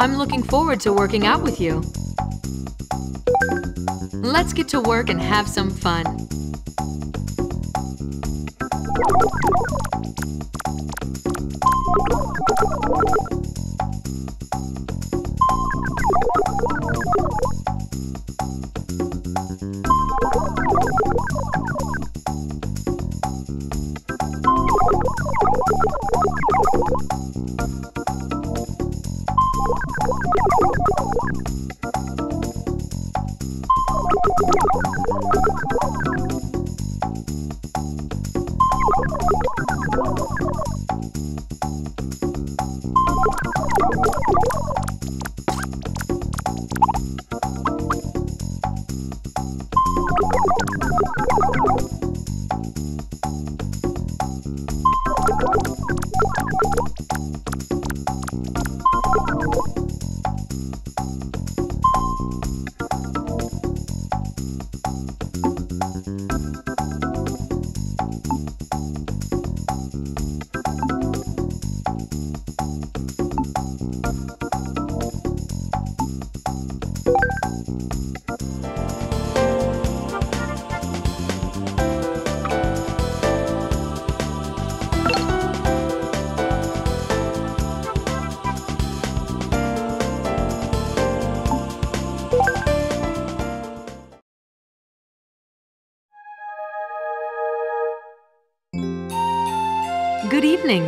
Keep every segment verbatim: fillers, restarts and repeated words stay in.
I'm looking forward to working out with you. Let's get to work and have some fun. Good evening.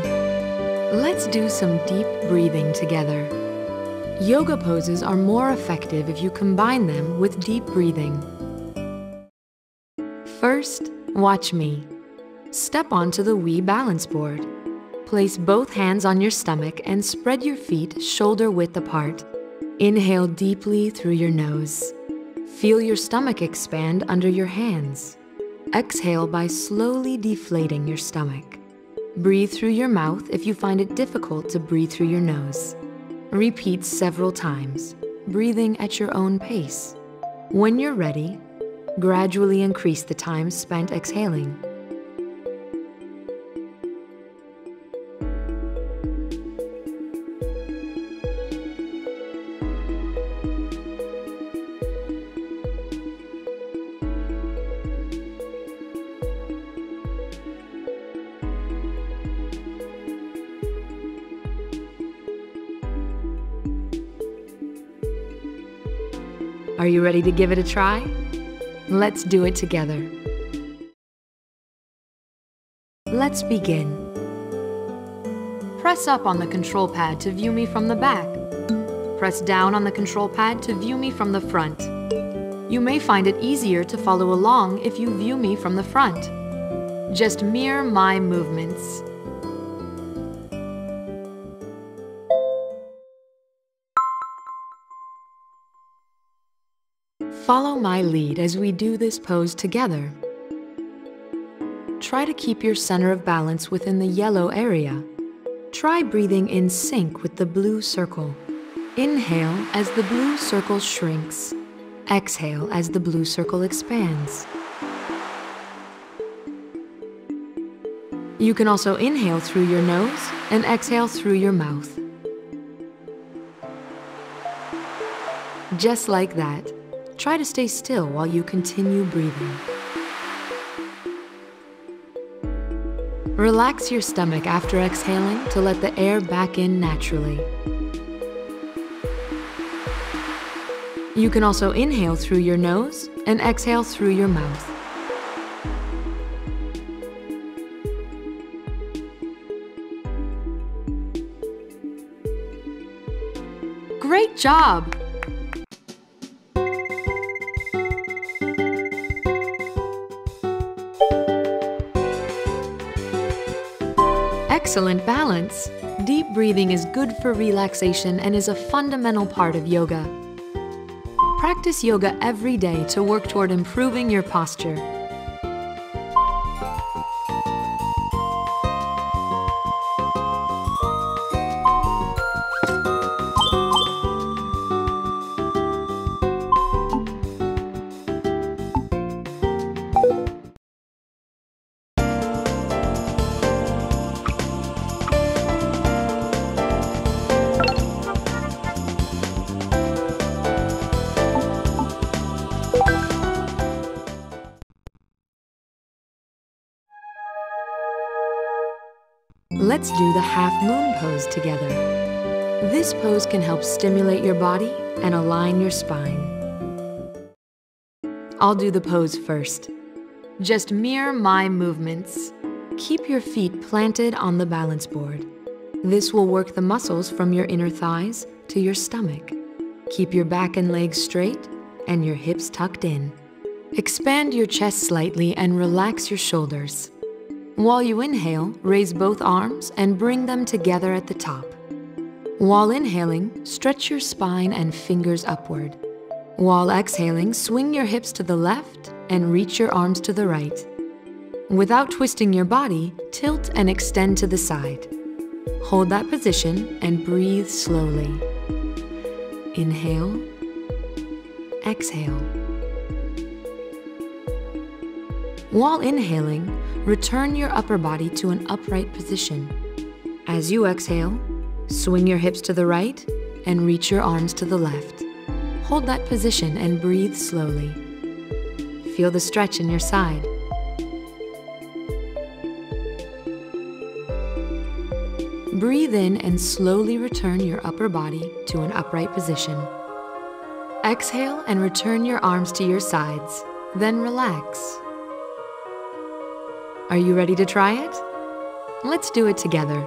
Let's do some deep breathing together. Yoga poses are more effective if you combine them with deep breathing. First, watch me. Step onto the Wii Balance Board. Place both hands on your stomach and spread your feet shoulder width apart. Inhale deeply through your nose. Feel your stomach expand under your hands. Exhale by slowly deflating your stomach. Breathe through your mouth if you find it difficult to breathe through your nose. Repeat several times, breathing at your own pace. When you're ready, gradually increase the time spent exhaling. Are you ready to give it a try? Let's do it together. Let's begin. Press up on the control pad to view me from the back. Press down on the control pad to view me from the front. You may find it easier to follow along if you view me from the front. Just mirror my movements. Follow my lead as we do this pose together. Try to keep your center of balance within the yellow area. Try breathing in sync with the blue circle. Inhale as the blue circle shrinks. Exhale as the blue circle expands. You can also inhale through your nose and exhale through your mouth. Just like that, try to stay still while you continue breathing. Relax your stomach after exhaling to let the air back in naturally. You can also inhale through your nose and exhale through your mouth. Great job! Excellent balance. Deep breathing is good for relaxation and is a fundamental part of yoga. Practice yoga every day to work toward improving your posture. Let's do the half moon pose together. This pose can help stimulate your body and align your spine. I'll do the pose first. Just mirror my movements. Keep your feet planted on the balance board. This will work the muscles from your inner thighs to your stomach. Keep your back and legs straight and your hips tucked in. Expand your chest slightly and relax your shoulders. While you inhale, raise both arms and bring them together at the top. While inhaling, stretch your spine and fingers upward. While exhaling, swing your hips to the left and reach your arms to the right. Without twisting your body, tilt and extend to the side. Hold that position and breathe slowly. Inhale, exhale. While inhaling, return your upper body to an upright position. As you exhale, swing your hips to the right and reach your arms to the left. Hold that position and breathe slowly. Feel the stretch in your side. Breathe in and slowly return your upper body to an upright position. Exhale and return your arms to your sides, then relax. Are you ready to try it? Let's do it together.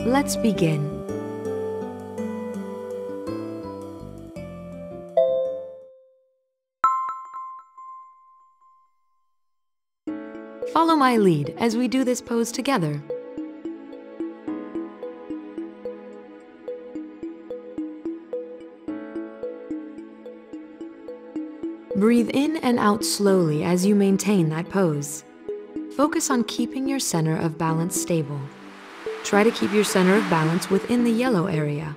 Let's begin. Follow my lead as we do this pose together. Breathe in and out slowly as you maintain that pose. Focus on keeping your center of balance stable. Try to keep your center of balance within the yellow area.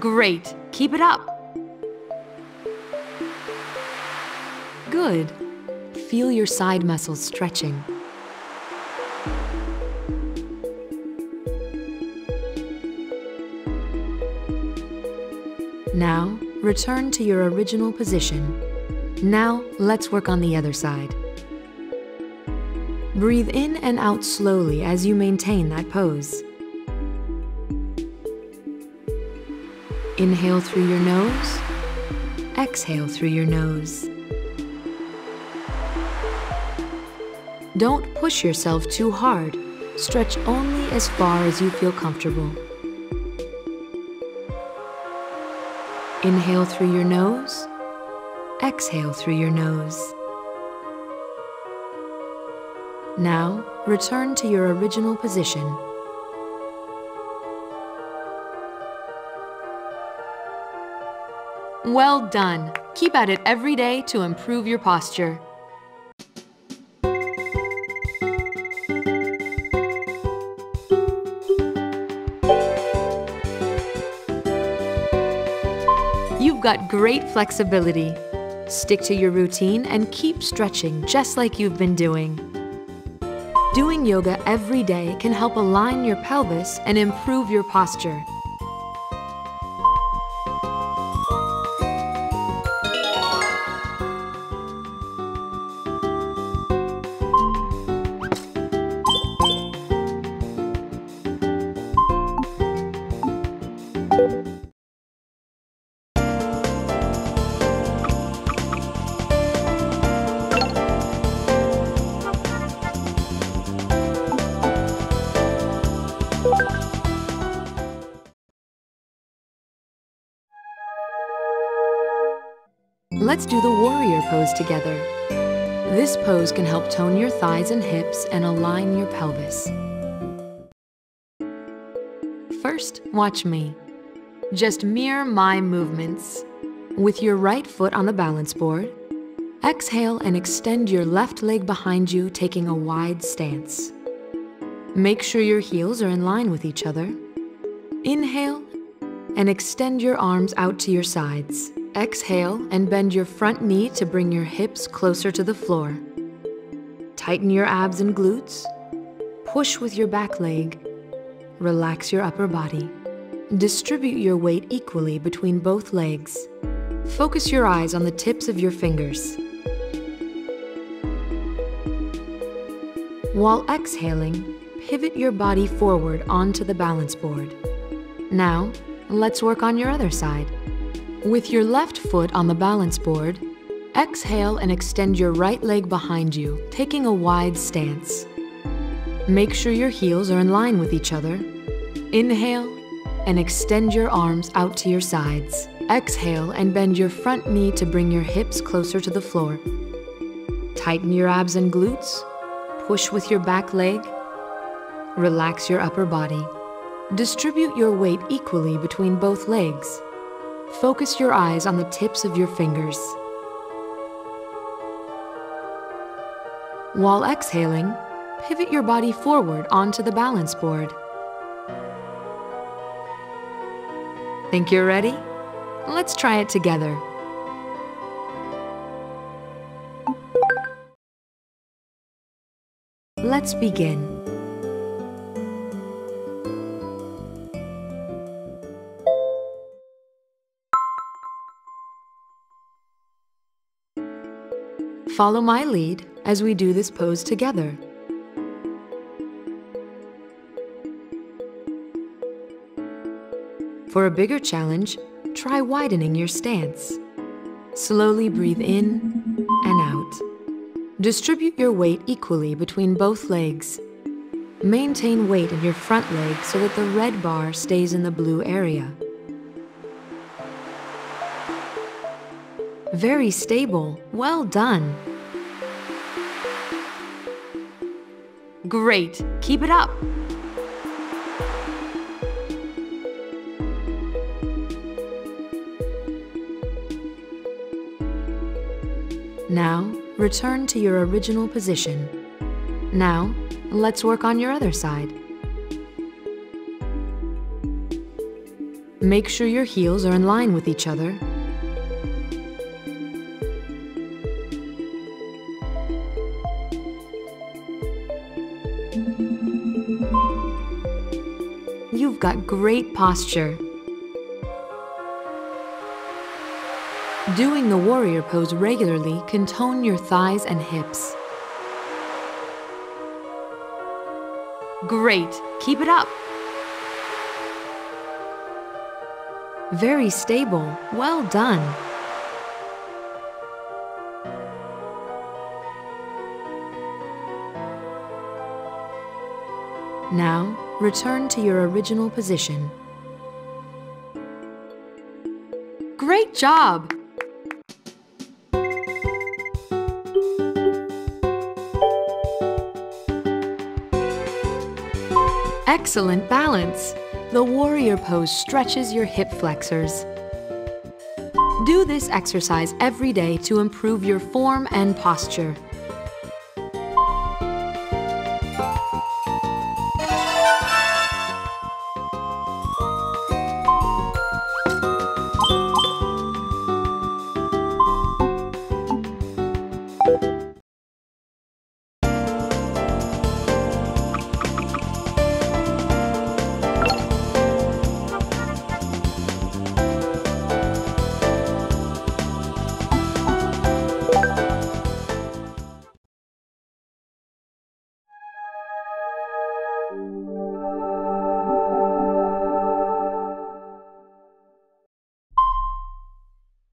Great! Keep it up! Good! Feel your side muscles stretching. Now, return to your original position. Now, let's work on the other side. Breathe in and out slowly as you maintain that pose. Inhale through your nose, exhale through your nose. Don't push yourself too hard. Stretch only as far as you feel comfortable. Inhale through your nose, exhale through your nose. Now, return to your original position. Well done! Keep at it every day to improve your posture. You've got great flexibility. Stick to your routine and keep stretching just like you've been doing. Doing yoga every day can help align your pelvis and improve your posture. Let's do the warrior pose together. This pose can help tone your thighs and hips and align your pelvis. First, watch me. Just mirror my movements. With your right foot on the balance board, exhale and extend your left leg behind you, taking a wide stance. Make sure your heels are in line with each other. Inhale and extend your arms out to your sides. Exhale and bend your front knee to bring your hips closer to the floor. Tighten your abs and glutes. Push with your back leg. Relax your upper body. Distribute your weight equally between both legs. Focus your eyes on the tips of your fingers. While exhaling, pivot your body forward onto the balance board. Now, let's work on your other side. With your left foot on the balance board, exhale and extend your right leg behind you, taking a wide stance. Make sure your heels are in line with each other. Inhale and extend your arms out to your sides. Exhale and bend your front knee to bring your hips closer to the floor. Tighten your abs and glutes. Push with your back leg. Relax your upper body. Distribute your weight equally between both legs. Focus your eyes on the tips of your fingers. While exhaling, pivot your body forward onto the balance board. Think you're ready? Let's try it together. Let's begin. Follow my lead as we do this pose together. For a bigger challenge, try widening your stance. Slowly breathe in and out. Distribute your weight equally between both legs. Maintain weight in your front leg so that the red bar stays in the blue area. Very stable. Well done. Great. Keep it up. Now, return to your original position. Now, let's work on your other side. Make sure your heels are in line with each other. You've got great posture. Doing the warrior pose regularly can tone your thighs and hips. Great! Keep it up! Very stable. Well done. Now, return to your original position. Great job! Excellent balance. The warrior pose stretches your hip flexors. Do this exercise every day to improve your form and posture.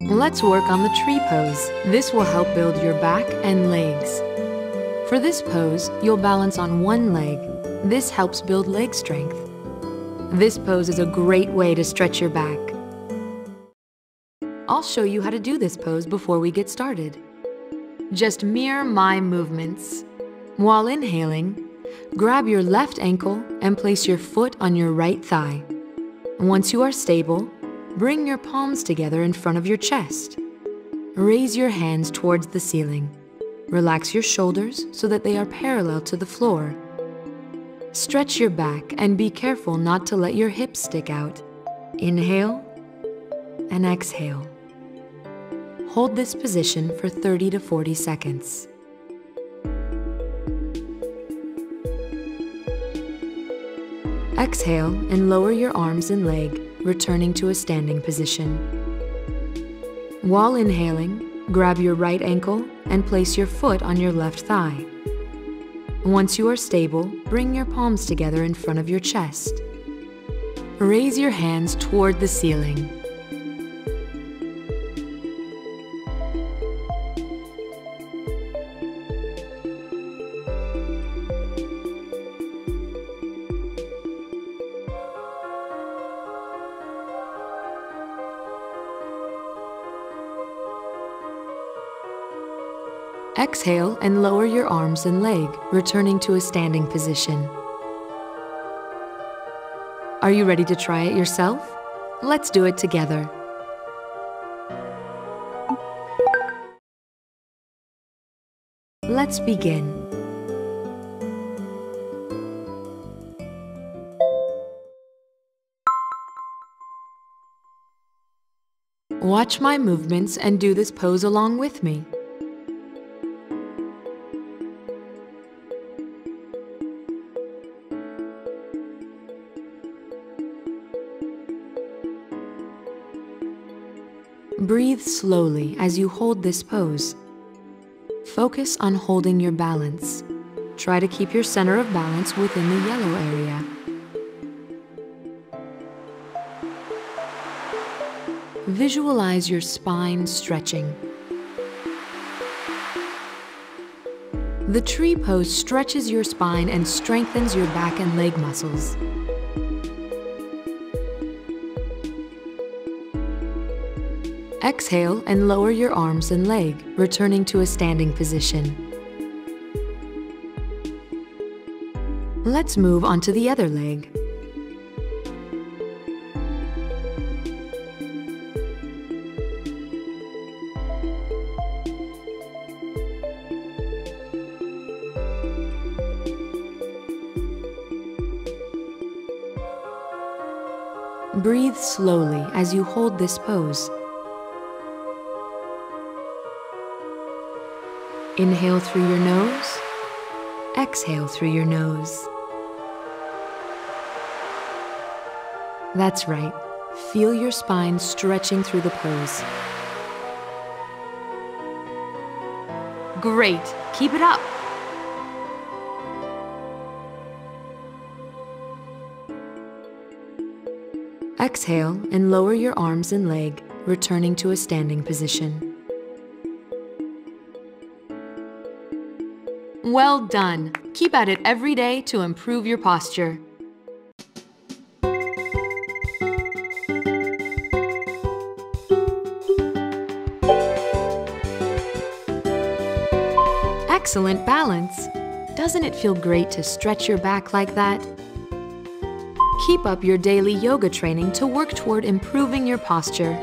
Let's work on the tree pose. This will help build your back and legs. For this pose, you'll balance on one leg. This helps build leg strength. This pose is a great way to stretch your back. I'll show you how to do this pose before we get started. Just mirror my movements. While inhaling, grab your left ankle and place your foot on your right thigh. Once you are stable, bring your palms together in front of your chest. Raise your hands towards the ceiling. Relax your shoulders so that they are parallel to the floor. Stretch your back and be careful not to let your hips stick out. Inhale and exhale. Hold this position for thirty to forty seconds. Exhale and lower your arms and leg, returning to a standing position. While inhaling, grab your right ankle and place your foot on your left thigh. Once you are stable, bring your palms together in front of your chest. Raise your hands toward the ceiling. Exhale and lower your arms and leg, returning to a standing position. Are you ready to try it yourself? Let's do it together. Let's begin. Watch my movements and do this pose along with me. Breathe slowly as you hold this pose. Focus on holding your balance. Try to keep your center of balance within the yellow area. Visualize your spine stretching. The tree pose stretches your spine and strengthens your back and leg muscles. Exhale and lower your arms and leg, returning to a standing position. Let's move on to the other leg. Breathe slowly as you hold this pose. Inhale through your nose, exhale through your nose. That's right. Feel your spine stretching through the pose. Great. Keep it up. Exhale and lower your arms and leg, returning to a standing position. Well done! Keep at it every day to improve your posture. Excellent balance! Doesn't it feel great to stretch your back like that? Keep up your daily yoga training to work toward improving your posture.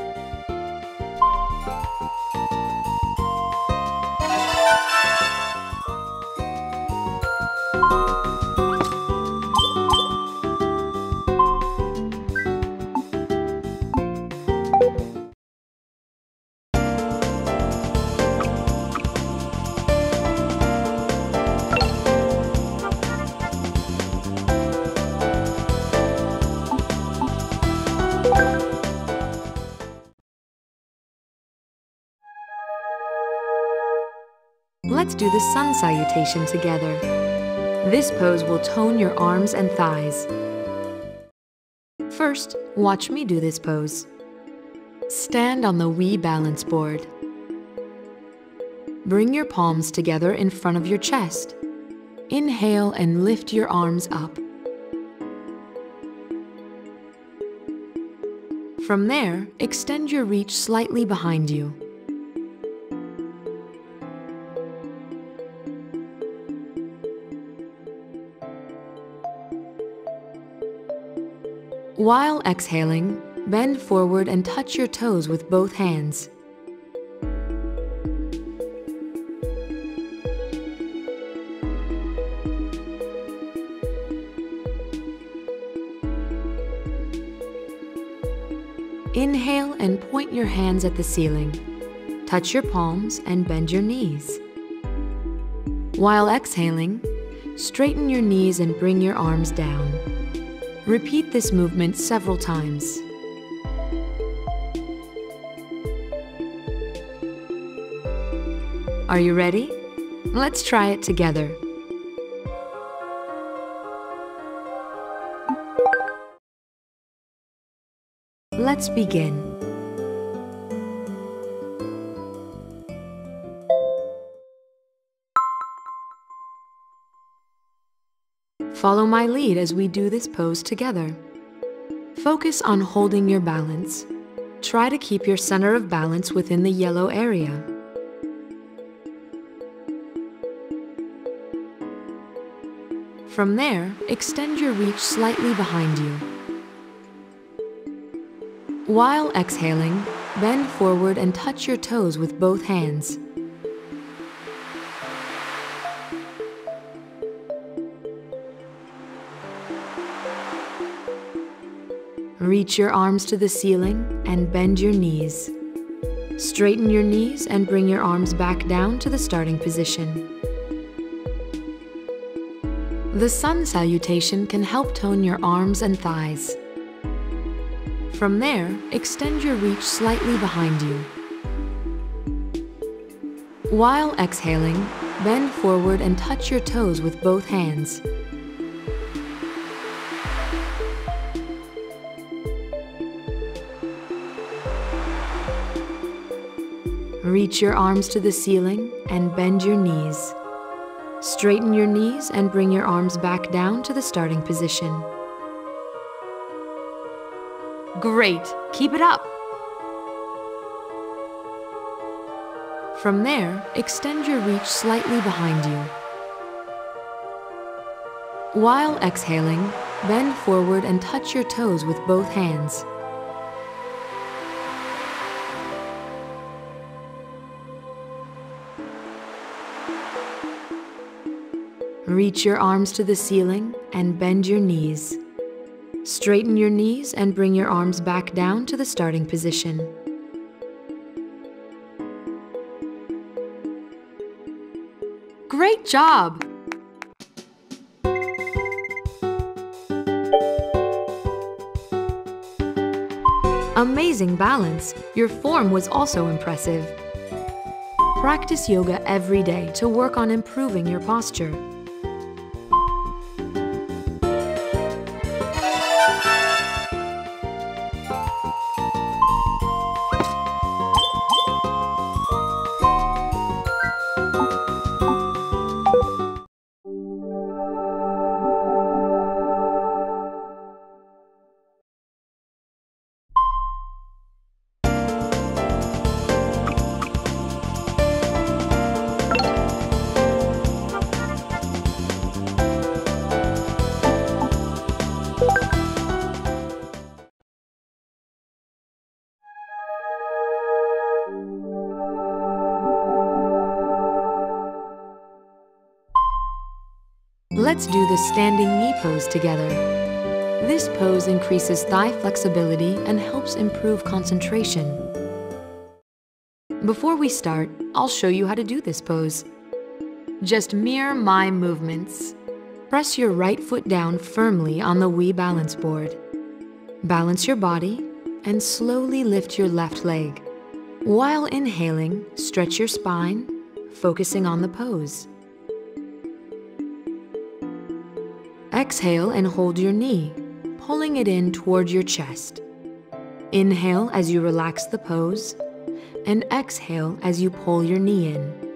Let's do the sun salutation together. This pose will tone your arms and thighs. First, watch me do this pose. Stand on the Wii Balance Board. Bring your palms together in front of your chest. Inhale and lift your arms up. From there, extend your reach slightly behind you. While exhaling, bend forward and touch your toes with both hands. Inhale and point your hands at the ceiling. Touch your palms and bend your knees. While exhaling, straighten your knees and bring your arms down. Repeat this movement several times. Are you ready? Let's try it together. Let's begin. Follow my lead as we do this pose together. Focus on holding your balance. Try to keep your center of balance within the yellow area. From there, extend your reach slightly behind you. While exhaling, bend forward and touch your toes with both hands. Reach your arms to the ceiling and bend your knees. Straighten your knees and bring your arms back down to the starting position. The sun salutation can help tone your arms and thighs. From there, extend your reach slightly behind you. While exhaling, bend forward and touch your toes with both hands. Reach your arms to the ceiling and bend your knees. Straighten your knees and bring your arms back down to the starting position. Great! Keep it up! From there, extend your reach slightly behind you. While exhaling, bend forward and touch your toes with both hands. Reach your arms to the ceiling and bend your knees. Straighten your knees and bring your arms back down to the starting position. Great job! Amazing balance! Your form was also impressive. Practice yoga every day to work on improving your posture. Let's do the standing knee pose together. This pose increases thigh flexibility and helps improve concentration. Before we start, I'll show you how to do this pose. Just mirror my movements. Press your right foot down firmly on the Wii Balance Board. Balance your body and slowly lift your left leg. While inhaling, stretch your spine, focusing on the pose. Exhale and hold your knee, pulling it in toward your chest. Inhale as you relax the pose, and exhale as you pull your knee in.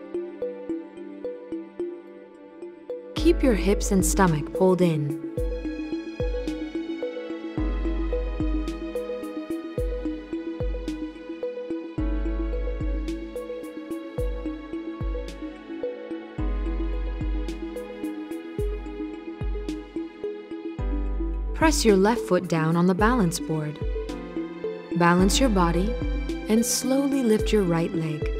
Keep your hips and stomach pulled in. Press your left foot down on the balance board. Balance your body and slowly lift your right leg.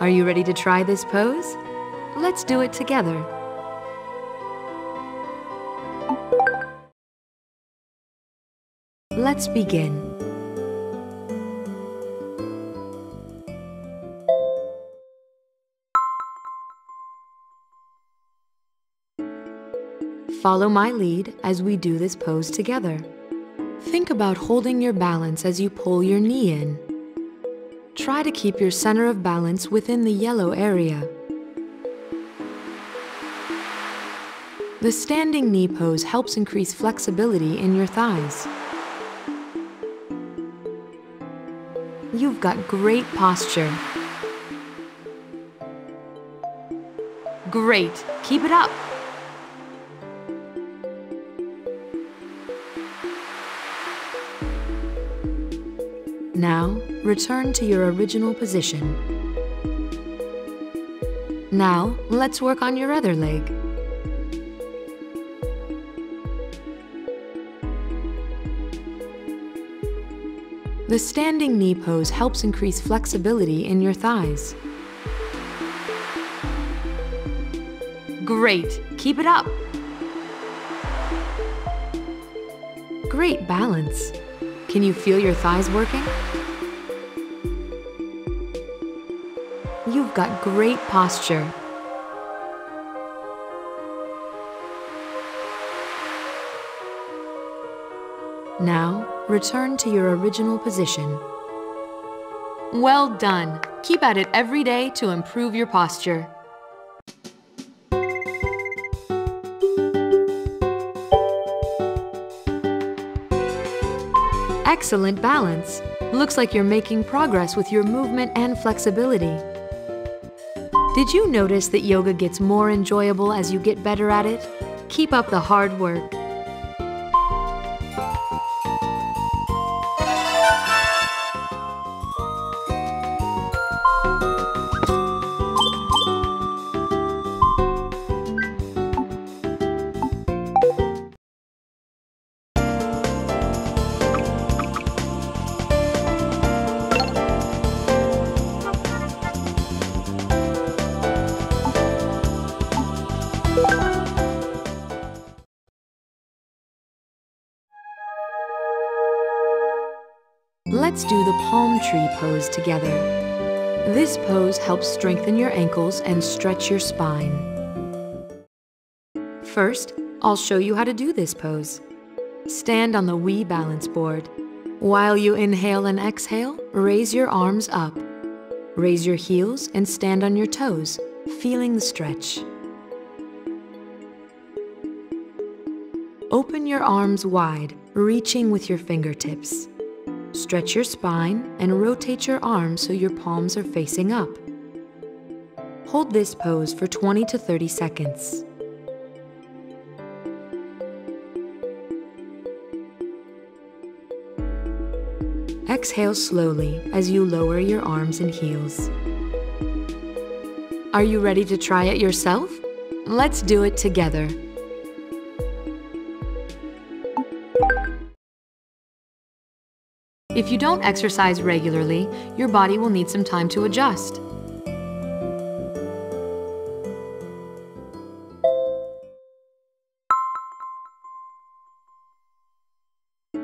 Are you ready to try this pose? Let's do it together. Let's begin. Follow my lead as we do this pose together. Think about holding your balance as you pull your knee in. Try to keep your center of balance within the yellow area. The standing knee pose helps increase flexibility in your thighs. You've got great posture. Great, keep it up. Now, return to your original position. Now, let's work on your other leg. The standing knee pose helps increase flexibility in your thighs. Great, keep it up. Great balance. Can you feel your thighs working? You've got great posture. Now, return to your original position. Well done! Keep at it every day to improve your posture. Excellent balance. Looks like you're making progress with your movement and flexibility. Did you notice that yoga gets more enjoyable as you get better at it? Keep up the hard work. Let's do the palm tree pose together. This pose helps strengthen your ankles and stretch your spine. First, I'll show you how to do this pose. Stand on the Wii Balance Board. While you inhale and exhale, raise your arms up. Raise your heels and stand on your toes, feeling the stretch. Open your arms wide, reaching with your fingertips. Stretch your spine and rotate your arms so your palms are facing up. Hold this pose for twenty to thirty seconds. Exhale slowly as you lower your arms and heels. Are you ready to try it yourself? Let's do it together. If you don't exercise regularly, your body will need some time to adjust.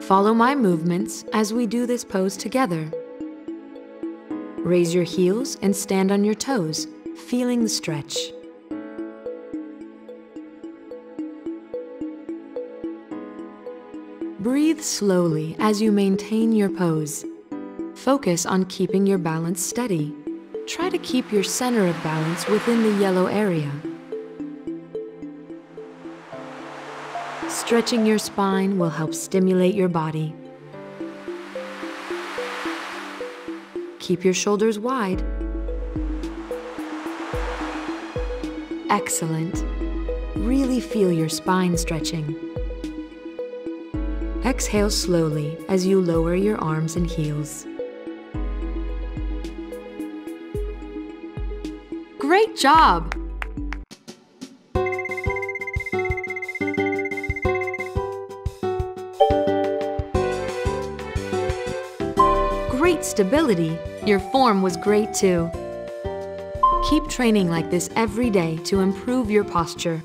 Follow my movements as we do this pose together. Raise your heels and stand on your toes, feeling the stretch. Breathe slowly as you maintain your pose. Focus on keeping your balance steady. Try to keep your center of balance within the yellow area. Stretching your spine will help stimulate your body. Keep your shoulders wide. Excellent. Really feel your spine stretching. Exhale slowly as you lower your arms and heels. Great job! Great stability! Your form was great too. Keep training like this every day to improve your posture.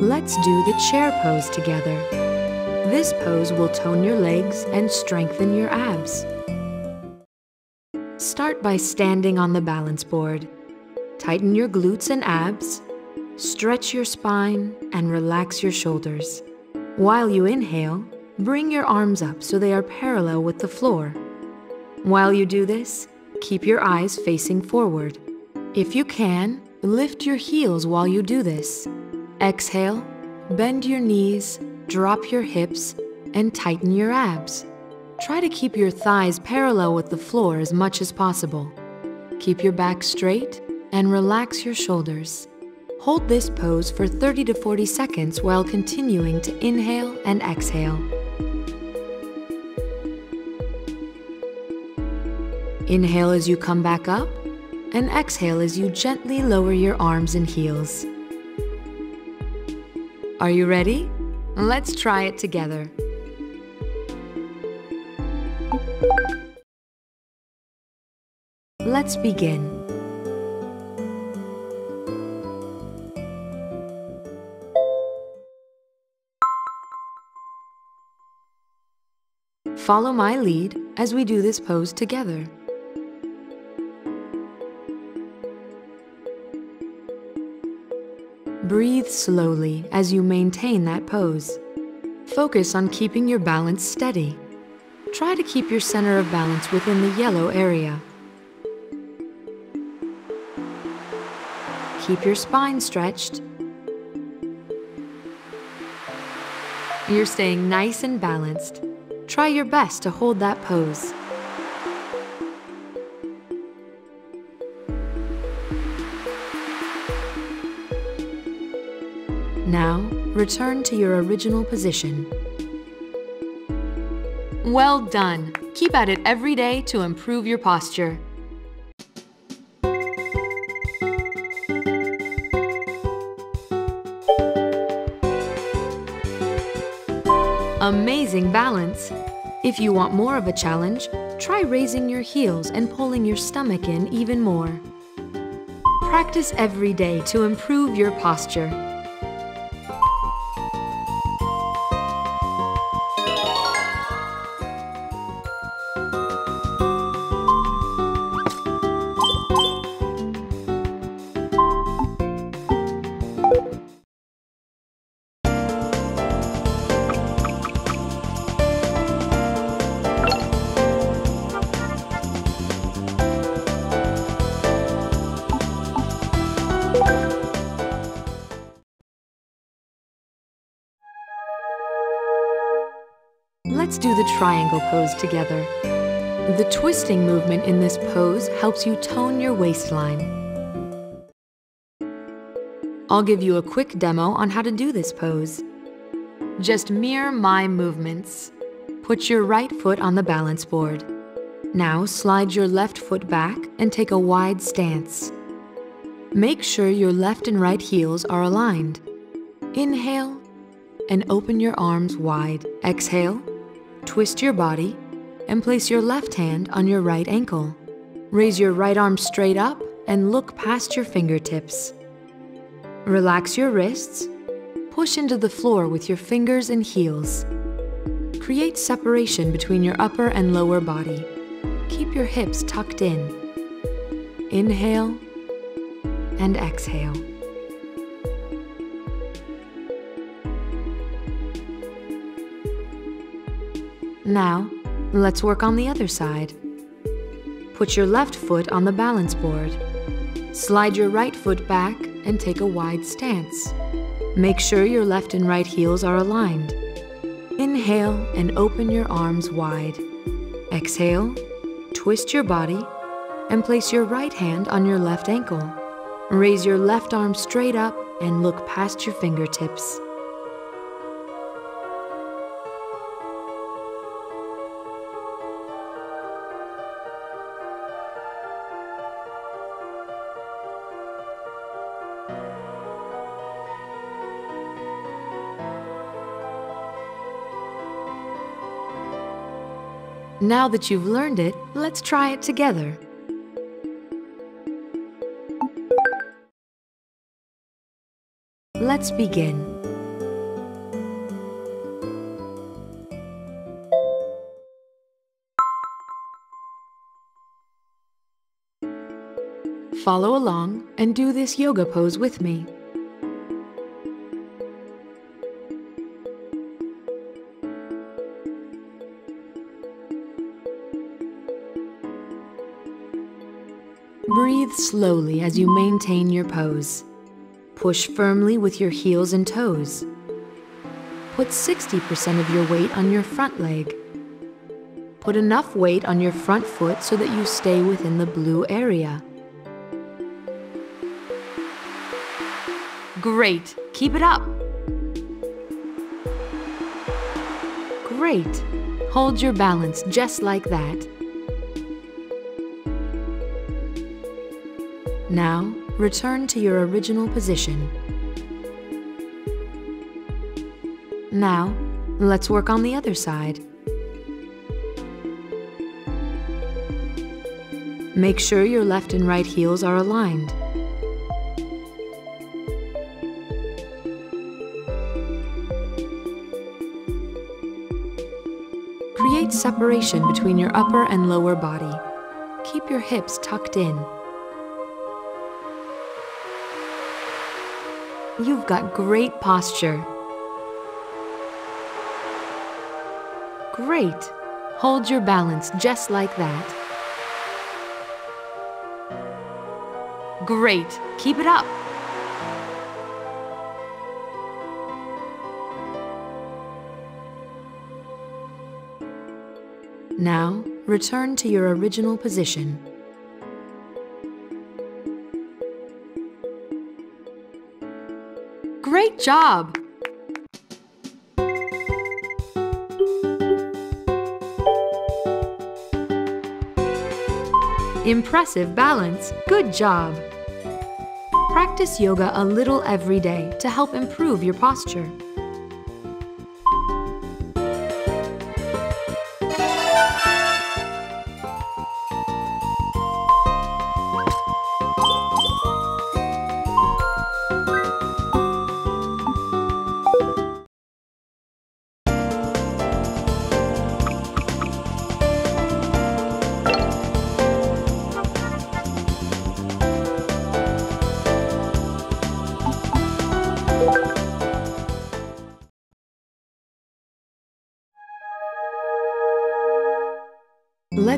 Let's do the chair pose together. This pose will tone your legs and strengthen your abs. Start by standing on the balance board. Tighten your glutes and abs, stretch your spine, and relax your shoulders. While you inhale, bring your arms up so they are parallel with the floor. While you do this, keep your eyes facing forward. If you can, lift your heels while you do this. Exhale, bend your knees, drop your hips, and tighten your abs. Try to keep your thighs parallel with the floor as much as possible. Keep your back straight and relax your shoulders. Hold this pose for thirty to forty seconds while continuing to inhale and exhale. Inhale as you come back up, and exhale as you gently lower your arms and heels. Are you ready? Let's try it together. Let's begin. Follow my lead as we do this pose together. Breathe slowly as you maintain that pose. Focus on keeping your balance steady. Try to keep your center of balance within the yellow area. Keep your spine stretched. You're staying nice and balanced. Try your best to hold that pose. Now, return to your original position. Well done! Keep at it every day to improve your posture. Amazing balance! If you want more of a challenge, try raising your heels and pulling your stomach in even more. Practice every day to improve your posture. Let's do the triangle pose together. The twisting movement in this pose helps you tone your waistline. I'll give you a quick demo on how to do this pose. Just mirror my movements. Put your right foot on the balance board. Now slide your left foot back and take a wide stance. Make sure your left and right heels are aligned. Inhale and open your arms wide. Exhale, twist your body and place your left hand on your right ankle. Raise your right arm straight up and look past your fingertips. Relax your wrists. Push into the floor with your fingers and heels. Create separation between your upper and lower body. Keep your hips tucked in. Inhale and exhale. Now, let's work on the other side. Put your left foot on the balance board. Slide your right foot back and take a wide stance. Make sure your left and right heels are aligned. Inhale and open your arms wide. Exhale, twist your body and place your right hand on your left ankle. Raise your left arm straight up and look past your fingertips. Now that you've learned it, let's try it together. Let's begin. Follow along and do this yoga pose with me. Breathe slowly as you maintain your pose. Push firmly with your heels and toes. Put sixty percent of your weight on your front leg. Put enough weight on your front foot so that you stay within the blue area. Great! Keep it up! Great! Hold your balance just like that. Now, return to your original position. Now, let's work on the other side. Make sure your left and right heels are aligned. Create separation between your upper and lower body. Keep your hips tucked in. You've got great posture. Great! Hold your balance just like that. Great! Keep it up! Now, return to your original position. Great job! Impressive balance. Good job! Practice yoga a little every day to help improve your posture.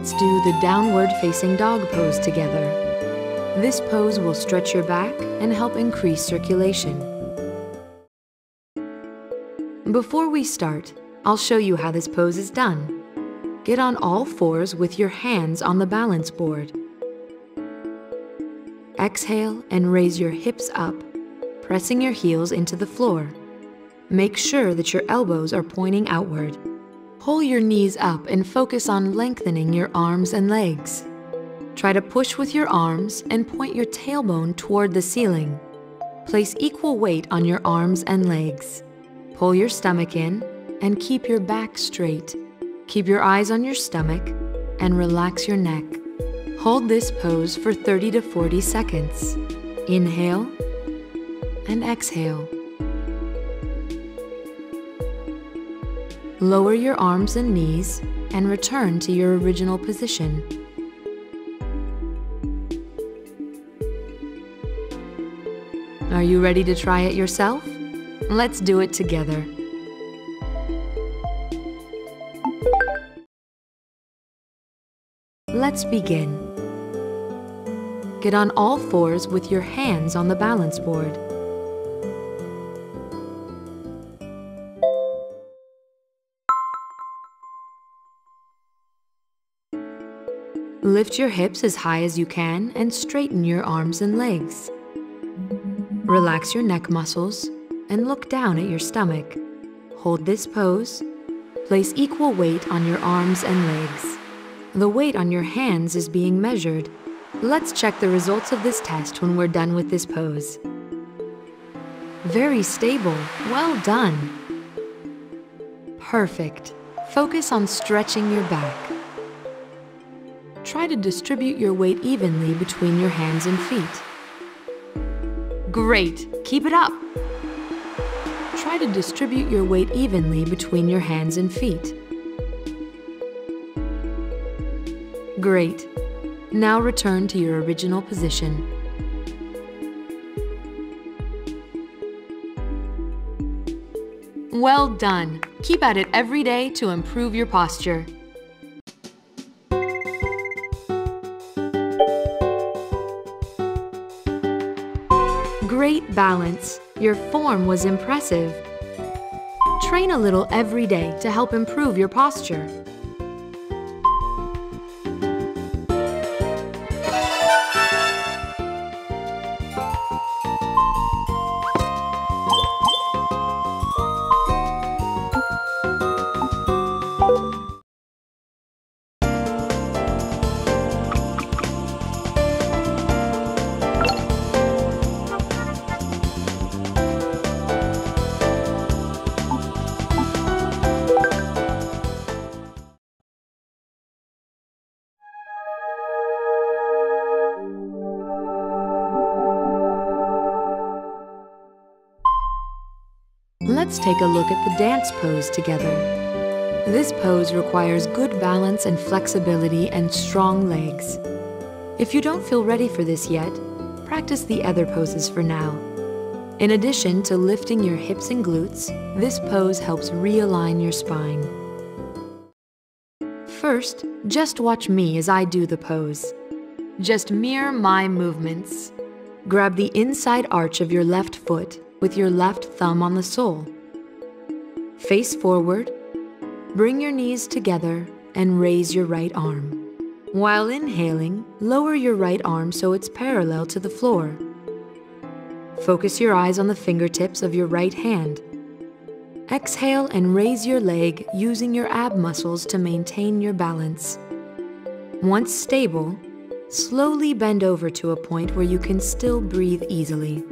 Let's do the downward facing dog pose together. This pose will stretch your back and help increase circulation. Before we start, I'll show you how this pose is done. Get on all fours with your hands on the balance board. Exhale and raise your hips up, pressing your heels into the floor. Make sure that your elbows are pointing outward. Pull your knees up and focus on lengthening your arms and legs. Try to push with your arms and point your tailbone toward the ceiling. Place equal weight on your arms and legs. Pull your stomach in and keep your back straight. Keep your eyes on your stomach and relax your neck. Hold this pose for thirty to forty seconds. Inhale and exhale. Lower your arms and knees and return to your original position. Are you ready to try it yourself? Let's do it together. Let's begin. Get on all fours with your hands on the balance board. Lift your hips as high as you can and straighten your arms and legs. Relax your neck muscles and look down at your stomach. Hold this pose. Place equal weight on your arms and legs. The weight on your hands is being measured. Let's check the results of this test when we're done with this pose. Very stable. Well done. Perfect. Focus on stretching your back. Try to distribute your weight evenly between your hands and feet. Great! Keep it up! Try to distribute your weight evenly between your hands and feet. Great! Now return to your original position. Well done! Keep at it every day to improve your posture. Great balance. Your form was impressive. Train a little every day to help improve your posture. Let's take a look at the dance pose together. This pose requires good balance and flexibility and strong legs. If you don't feel ready for this yet, practice the other poses for now. In addition to lifting your hips and glutes, this pose helps realign your spine. First, just watch me as I do the pose. Just mirror my movements. Grab the inside arch of your left foot with your left thumb on the sole. Face forward, bring your knees together and raise your right arm. While inhaling, lower your right arm so it's parallel to the floor. Focus your eyes on the fingertips of your right hand. Exhale and raise your leg using your ab muscles to maintain your balance. Once stable, slowly bend over to a point where you can still breathe easily.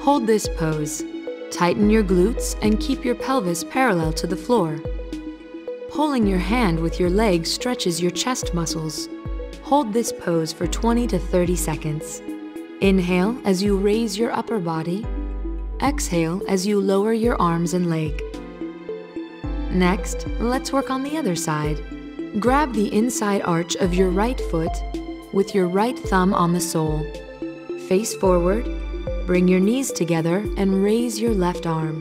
Hold this pose. Tighten your glutes and keep your pelvis parallel to the floor. Pulling your hand with your leg stretches your chest muscles. Hold this pose for twenty to thirty seconds. Inhale as you raise your upper body. Exhale as you lower your arms and leg. Next, let's work on the other side. Grab the inside arch of your right foot with your right thumb on the sole. Face forward. Bring your knees together and raise your left arm.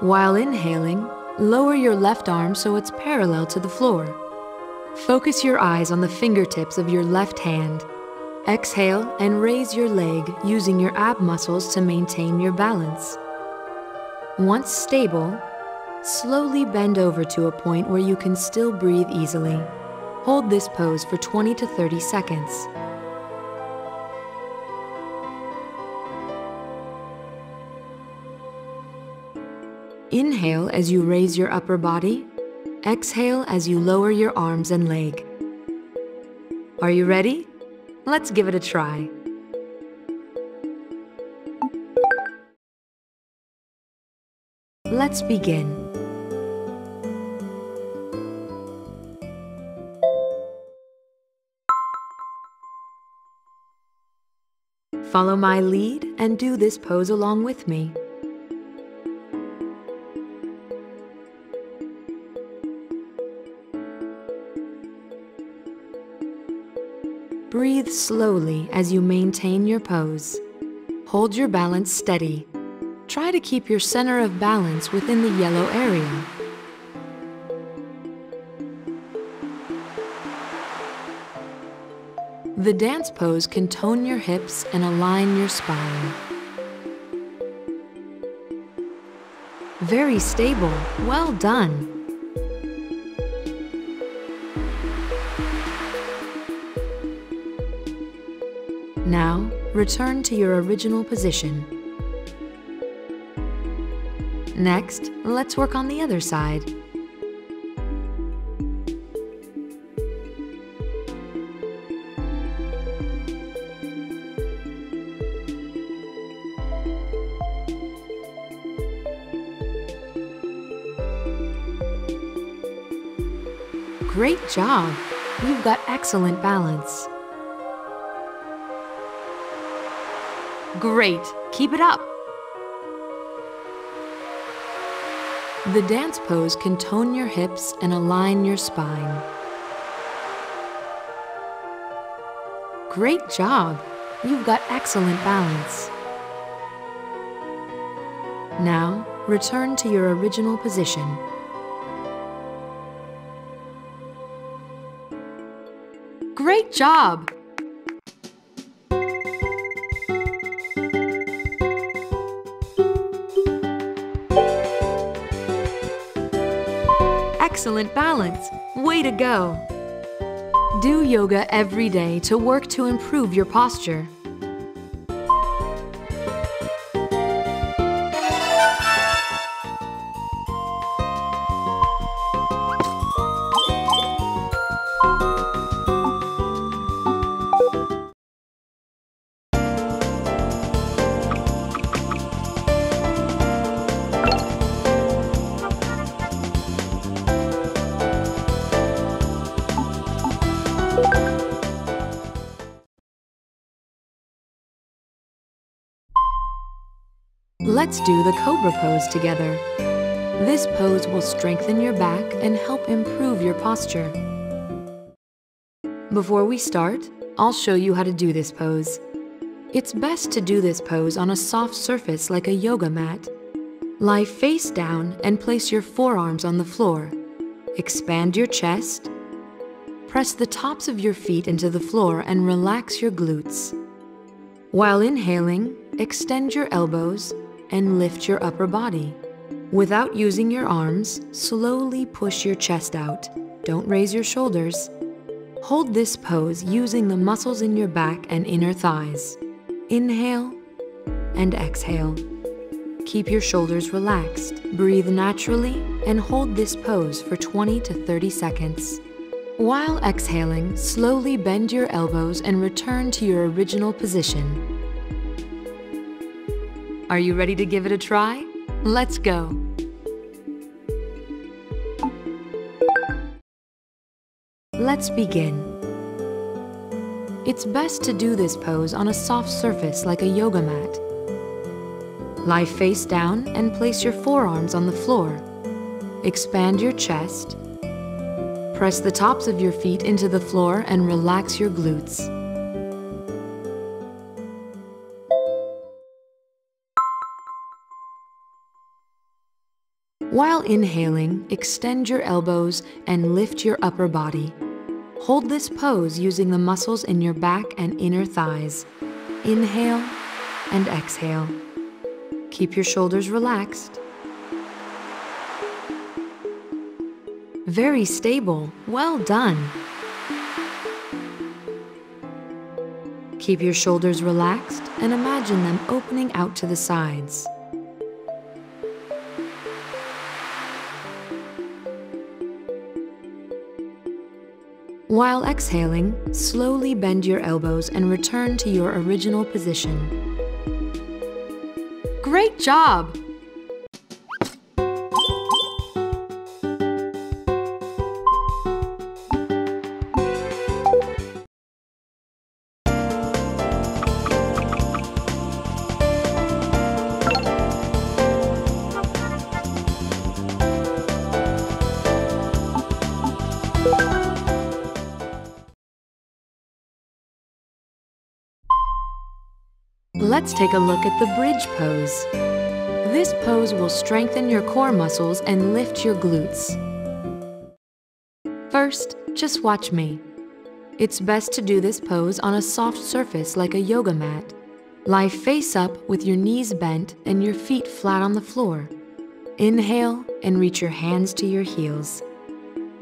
While inhaling, lower your left arm so it's parallel to the floor. Focus your eyes on the fingertips of your left hand. Exhale and raise your leg using your ab muscles to maintain your balance. Once stable, Slowly bend over to a point where you can still breathe easily. Hold this pose for twenty to thirty seconds. Inhale as you raise your upper body. Exhale as you lower your arms and leg. Are you ready? Let's give it a try. Let's begin. Follow my lead and do this pose along with me. Breathe slowly as you maintain your pose. Hold your balance steady. Try to keep your center of balance within the yellow area. The dance pose can tone your hips and align your spine. Very stable. Well done. Now, return to your original position. Next, let's work on the other side. Great job! You've got excellent balance. Great! Keep it up! The dance pose can tone your hips and align your spine. Great job! You've got excellent balance. Now, return to your original position. Great job! Excellent balance! Way to go! Do yoga every day to work to improve your posture. Let's do the cobra pose together. This pose will strengthen your back and help improve your posture. Before we start, I'll show you how to do this pose. It's best to do this pose on a soft surface like a yoga mat. Lie face down and place your forearms on the floor. Expand your chest. Press the tops of your feet into the floor and relax your glutes. While inhaling, extend your elbows and lift your upper body. Without using your arms, slowly push your chest out. Don't raise your shoulders. Hold this pose using the muscles in your back and inner thighs. Inhale and exhale. Keep your shoulders relaxed. Breathe naturally and hold this pose for twenty to thirty seconds. While exhaling, slowly bend your elbows and return to your original position. Are you ready to give it a try? Let's go! Let's begin. It's best to do this pose on a soft surface like a yoga mat. Lie face down and place your forearms on the floor. Expand your chest. Press the tops of your feet into the floor and relax your glutes. While inhaling, extend your elbows and lift your upper body. Hold this pose using the muscles in your back and inner thighs. Inhale and exhale. Keep your shoulders relaxed. Very stable. Well done. Keep your shoulders relaxed and imagine them opening out to the sides. While exhaling, slowly bend your elbows and return to your original position. Great job! Let's take a look at the bridge pose. This pose will strengthen your core muscles and lift your glutes. First, just watch me. It's best to do this pose on a soft surface like a yoga mat. Lie face up with your knees bent and your feet flat on the floor. Inhale and reach your hands to your heels.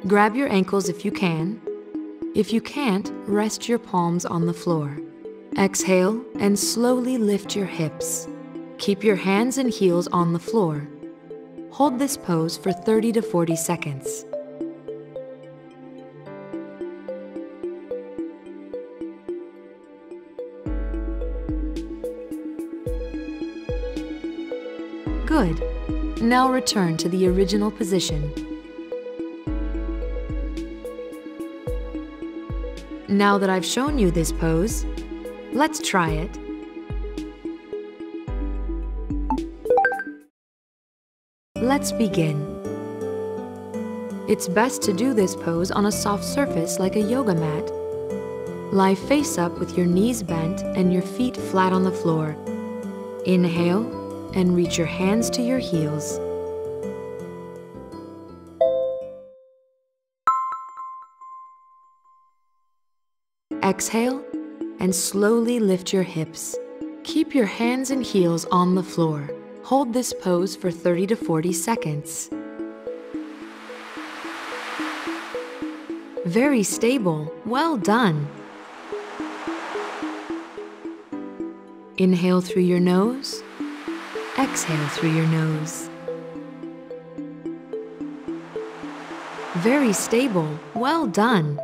Grab your ankles if you can. If you can't, rest your palms on the floor. Exhale and slowly lift your hips. Keep your hands and heels on the floor. Hold this pose for thirty to forty seconds. Good. Now return to the original position. Now that I've shown you this pose, let's try it. Let's begin. It's best to do this pose on a soft surface like a yoga mat. Lie face up with your knees bent and your feet flat on the floor. Inhale and reach your hands to your heels. Exhale and slowly lift your hips. Keep your hands and heels on the floor. Hold this pose for thirty to forty seconds. Very stable. Well done. Inhale through your nose. Exhale through your nose. Very stable. Well done.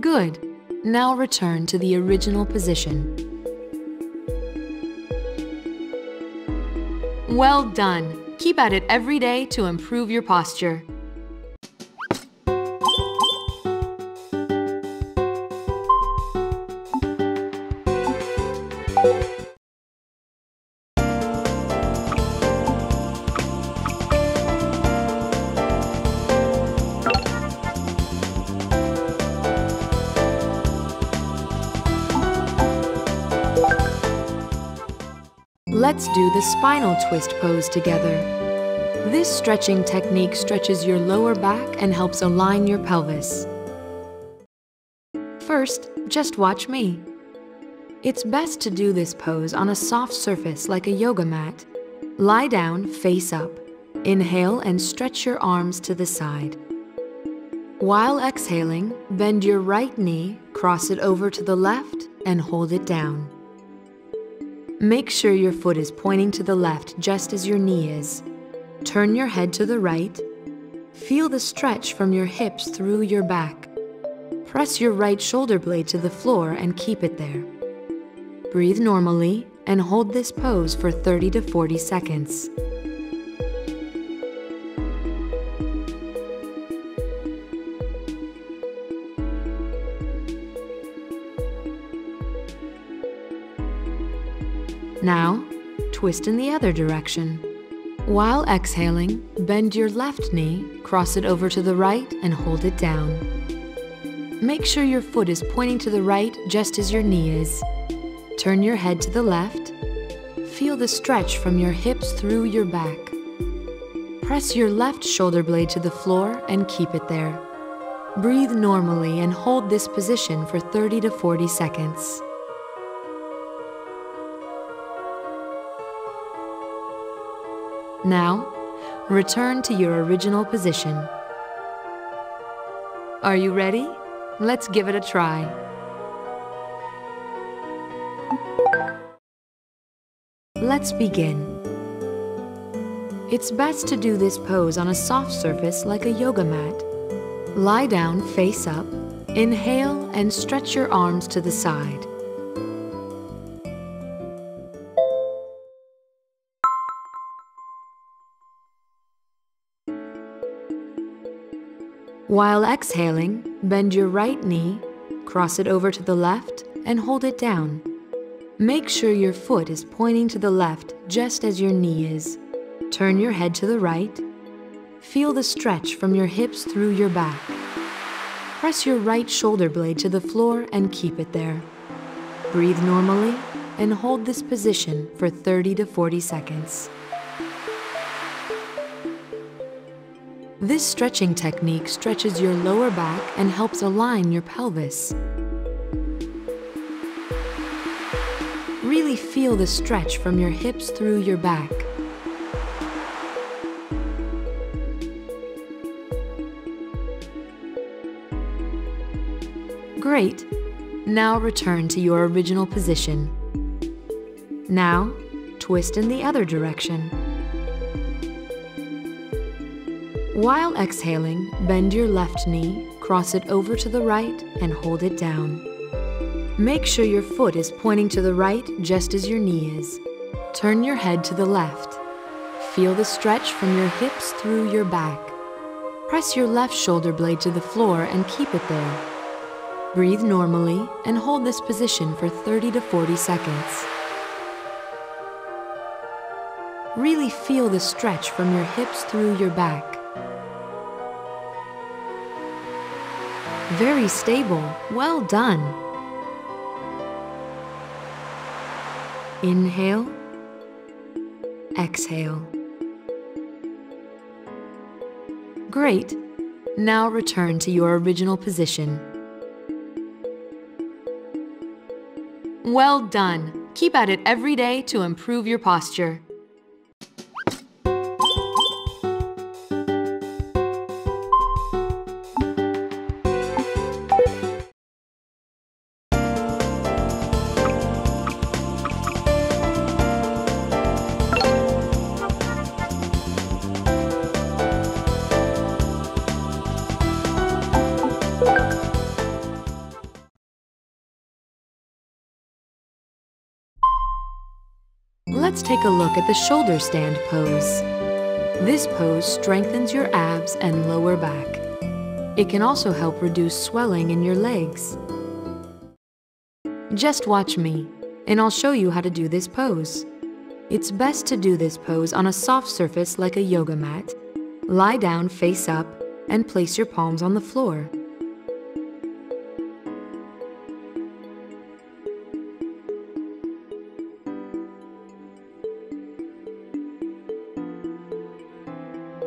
Good. Now return to the original position. Well done. Keep at it every day to improve your posture. Let's do the spinal twist pose together. This stretching technique stretches your lower back and helps align your pelvis. First, just watch me. It's best to do this pose on a soft surface like a yoga mat. Lie down, face up. Inhale and stretch your arms to the side. While exhaling, bend your right knee, cross it over to the left, and hold it down. Make sure your foot is pointing to the left just as your knee is. Turn your head to the right. Feel the stretch from your hips through your back. Press your right shoulder blade to the floor and keep it there. Breathe normally and hold this pose for thirty to forty seconds. Now, twist in the other direction. While exhaling, bend your left knee, cross it over to the right, and hold it down. Make sure your foot is pointing to the right just as your knee is. Turn your head to the left. Feel the stretch from your hips through your back. Press your left shoulder blade to the floor and keep it there. Breathe normally and hold this position for thirty to forty seconds. Now, return to your original position. Are you ready? Let's give it a try. Let's begin. It's best to do this pose on a soft surface like a yoga mat. Lie down face up, inhale and stretch your arms to the side. While exhaling, bend your right knee, cross it over to the left and hold it down. Make sure your foot is pointing to the left just as your knee is. Turn your head to the right. Feel the stretch from your hips through your back. Press your right shoulder blade to the floor and keep it there. Breathe normally and hold this position for thirty to forty seconds. This stretching technique stretches your lower back and helps align your pelvis. Really feel the stretch from your hips through your back. Great! Now return to your original position. Now, twist in the other direction. While exhaling, bend your left knee, cross it over to the right, and hold it down. Make sure your foot is pointing to the right just as your knee is. Turn your head to the left. Feel the stretch from your hips through your back. Press your left shoulder blade to the floor and keep it there. Breathe normally and hold this position for thirty to forty seconds. Really feel the stretch from your hips through your back. Very stable. Well done. Inhale. Exhale. Great. Now return to your original position. Well done! Keep at it every day to improve your posture. Let's take a look at the shoulder stand pose. This pose strengthens your abs and lower back. It can also help reduce swelling in your legs. Just watch me, and I'll show you how to do this pose. It's best to do this pose on a soft surface like a yoga mat. Lie down face up and place your palms on the floor.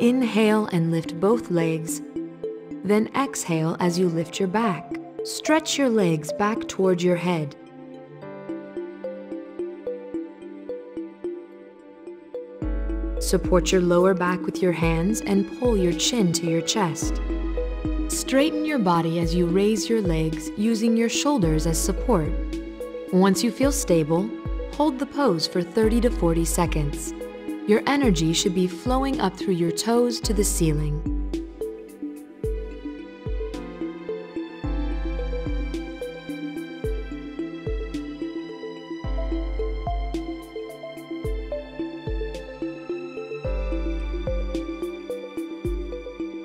Inhale and lift both legs, then exhale as you lift your back. Stretch your legs back toward your head. Support your lower back with your hands and pull your chin to your chest. Straighten your body as you raise your legs using your shoulders as support. Once you feel stable, hold the pose for thirty to forty seconds. Your energy should be flowing up through your toes to the ceiling.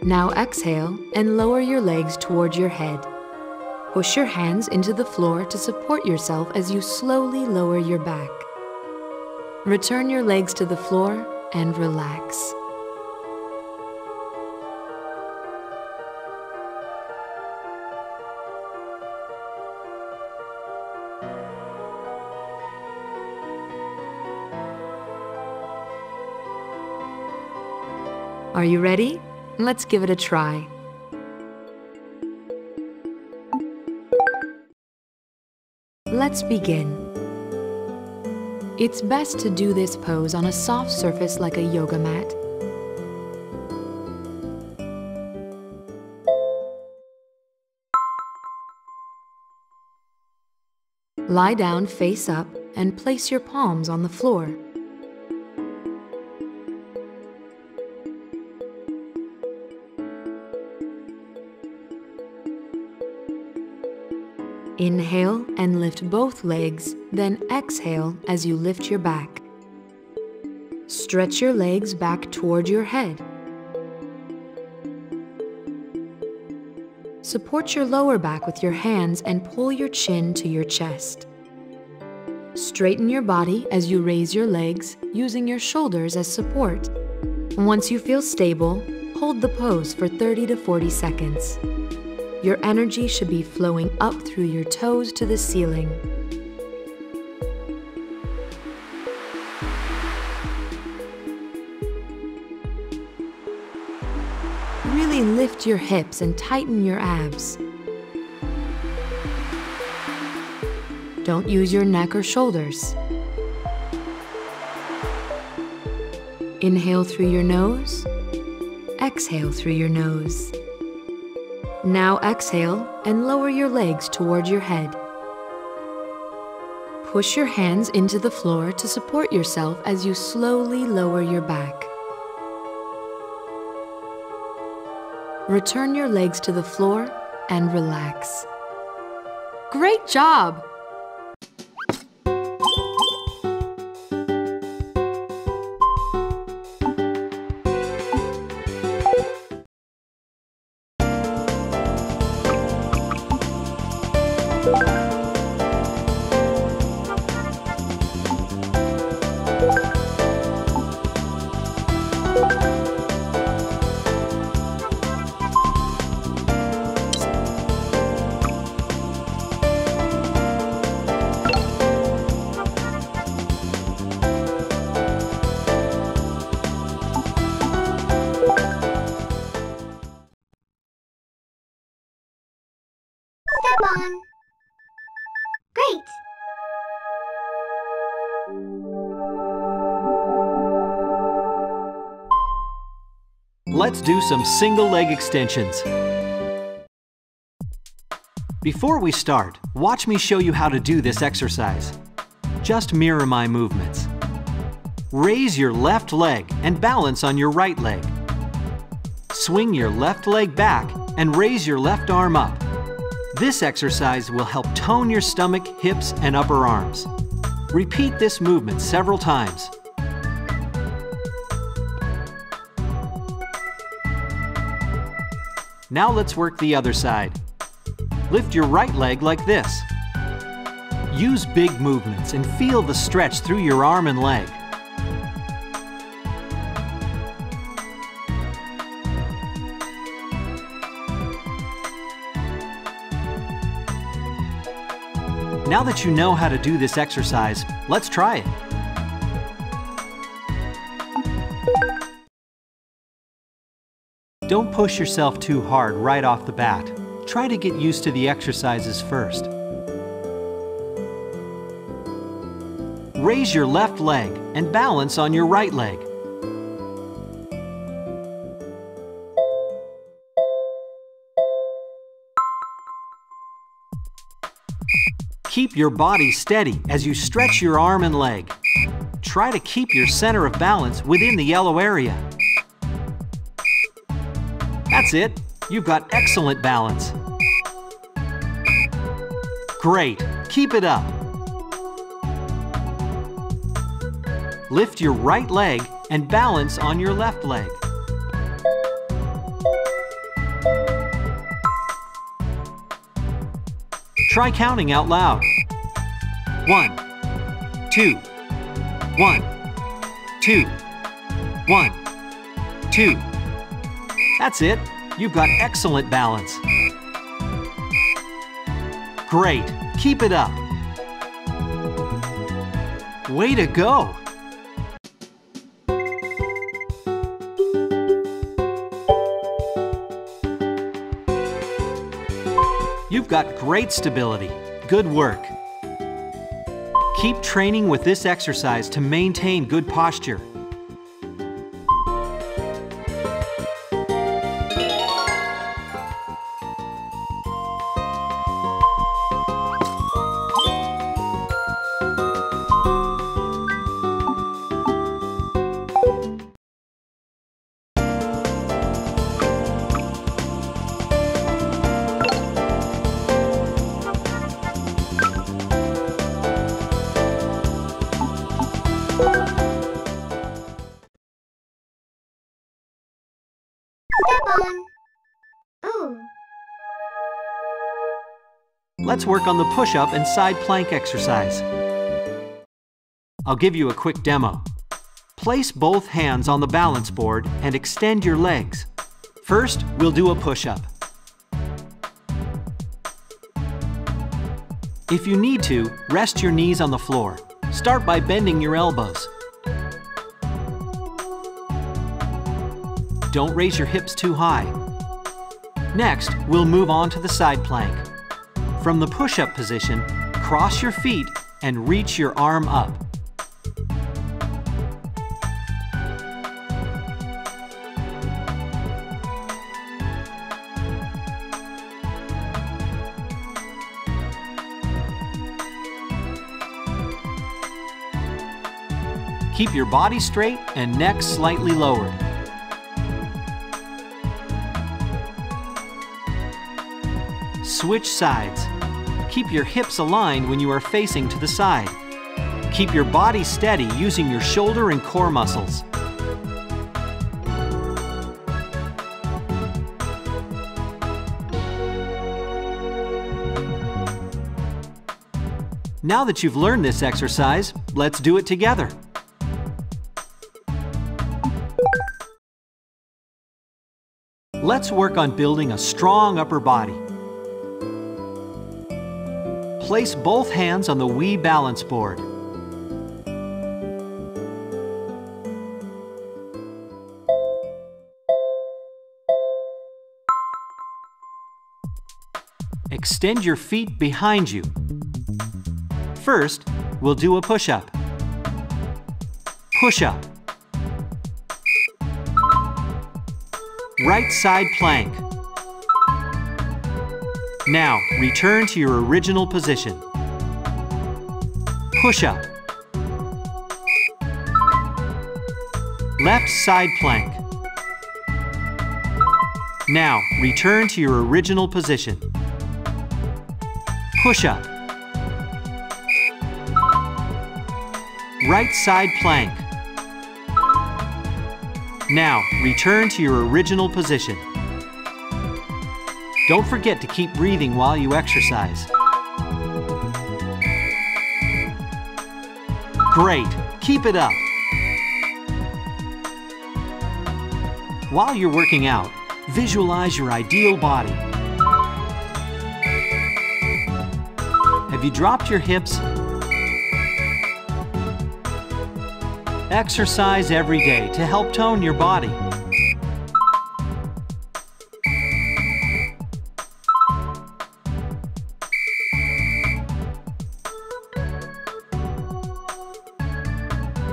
Now exhale and lower your legs toward your head. Push your hands into the floor to support yourself as you slowly lower your back. Return your legs to the floor and relax. Are you ready? Let's give it a try. Let's begin. It's best to do this pose on a soft surface like a yoga mat. Lie down face up and place your palms on the floor. Inhale and lift both legs, then exhale as you lift your back. Stretch your legs back toward your head. Support your lower back with your hands and pull your chin to your chest. Straighten your body as you raise your legs, using your shoulders as support. Once you feel stable, hold the pose for thirty to forty seconds. Your energy should be flowing up through your toes to the ceiling. Really lift your hips and tighten your abs. Don't use your neck or shoulders. Inhale through your nose. Exhale through your nose. Now exhale and lower your legs toward your head. Push your hands into the floor to support yourself as you slowly lower your back. Return your legs to the floor and relax. Great job! Great! Let's do some single leg extensions. Before we start, watch me show you how to do this exercise. Just mirror my movements. Raise your left leg and balance on your right leg. Swing your left leg back and raise your left arm up. This exercise will help tone your stomach, hips, and upper arms. Repeat this movement several times. Now let's work the other side. Lift your right leg like this. Use big movements and feel the stretch through your arm and leg. Now that you know how to do this exercise, let's try it. Don't push yourself too hard right off the bat. Try to get used to the exercises first. Raise your left leg and balance on your right leg. Keep your body steady as you stretch your arm and leg. Try to keep your center of balance within the yellow area. That's it. You've got excellent balance. Great. Keep it up. Lift your right leg and balance on your left leg. Try counting out loud. One, two, one, two, one, two. That's it. You've got excellent balance. Great. Keep it up. Way to go. You've got great stability. Good work. Keep training with this exercise to maintain good posture. Let's work on the push-up and side plank exercise. I'll give you a quick demo. Place both hands on the balance board and extend your legs. First, we'll do a push-up. If you need to, rest your knees on the floor. Start by bending your elbows. Don't raise your hips too high. Next, we'll move on to the side plank. From the push-up position, cross your feet and reach your arm up. Keep your body straight and neck slightly lowered. Switch sides. Keep your hips aligned when you are facing to the side. Keep your body steady using your shoulder and core muscles. Now that you've learned this exercise, let's do it together. Let's work on building a strong upper body. Place both hands on the Wii Balance Board. Extend your feet behind you. First, we'll do a push-up. Push-up. Right side plank. Now, return to your original position. Push-up. Left side plank. Now, return to your original position. Push-up. Right side plank. Now, return to your original position. Don't forget to keep breathing while you exercise. Great! Keep it up! While you're working out, visualize your ideal body. Have you dropped your hips? Exercise every day to help tone your body.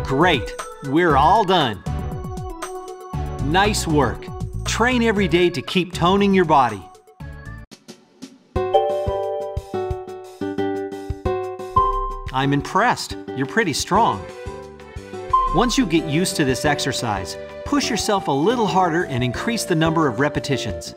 Great! We're all done! Nice work! Train every day to keep toning your body. I'm impressed! You're pretty strong. Once you get used to this exercise, push yourself a little harder and increase the number of repetitions.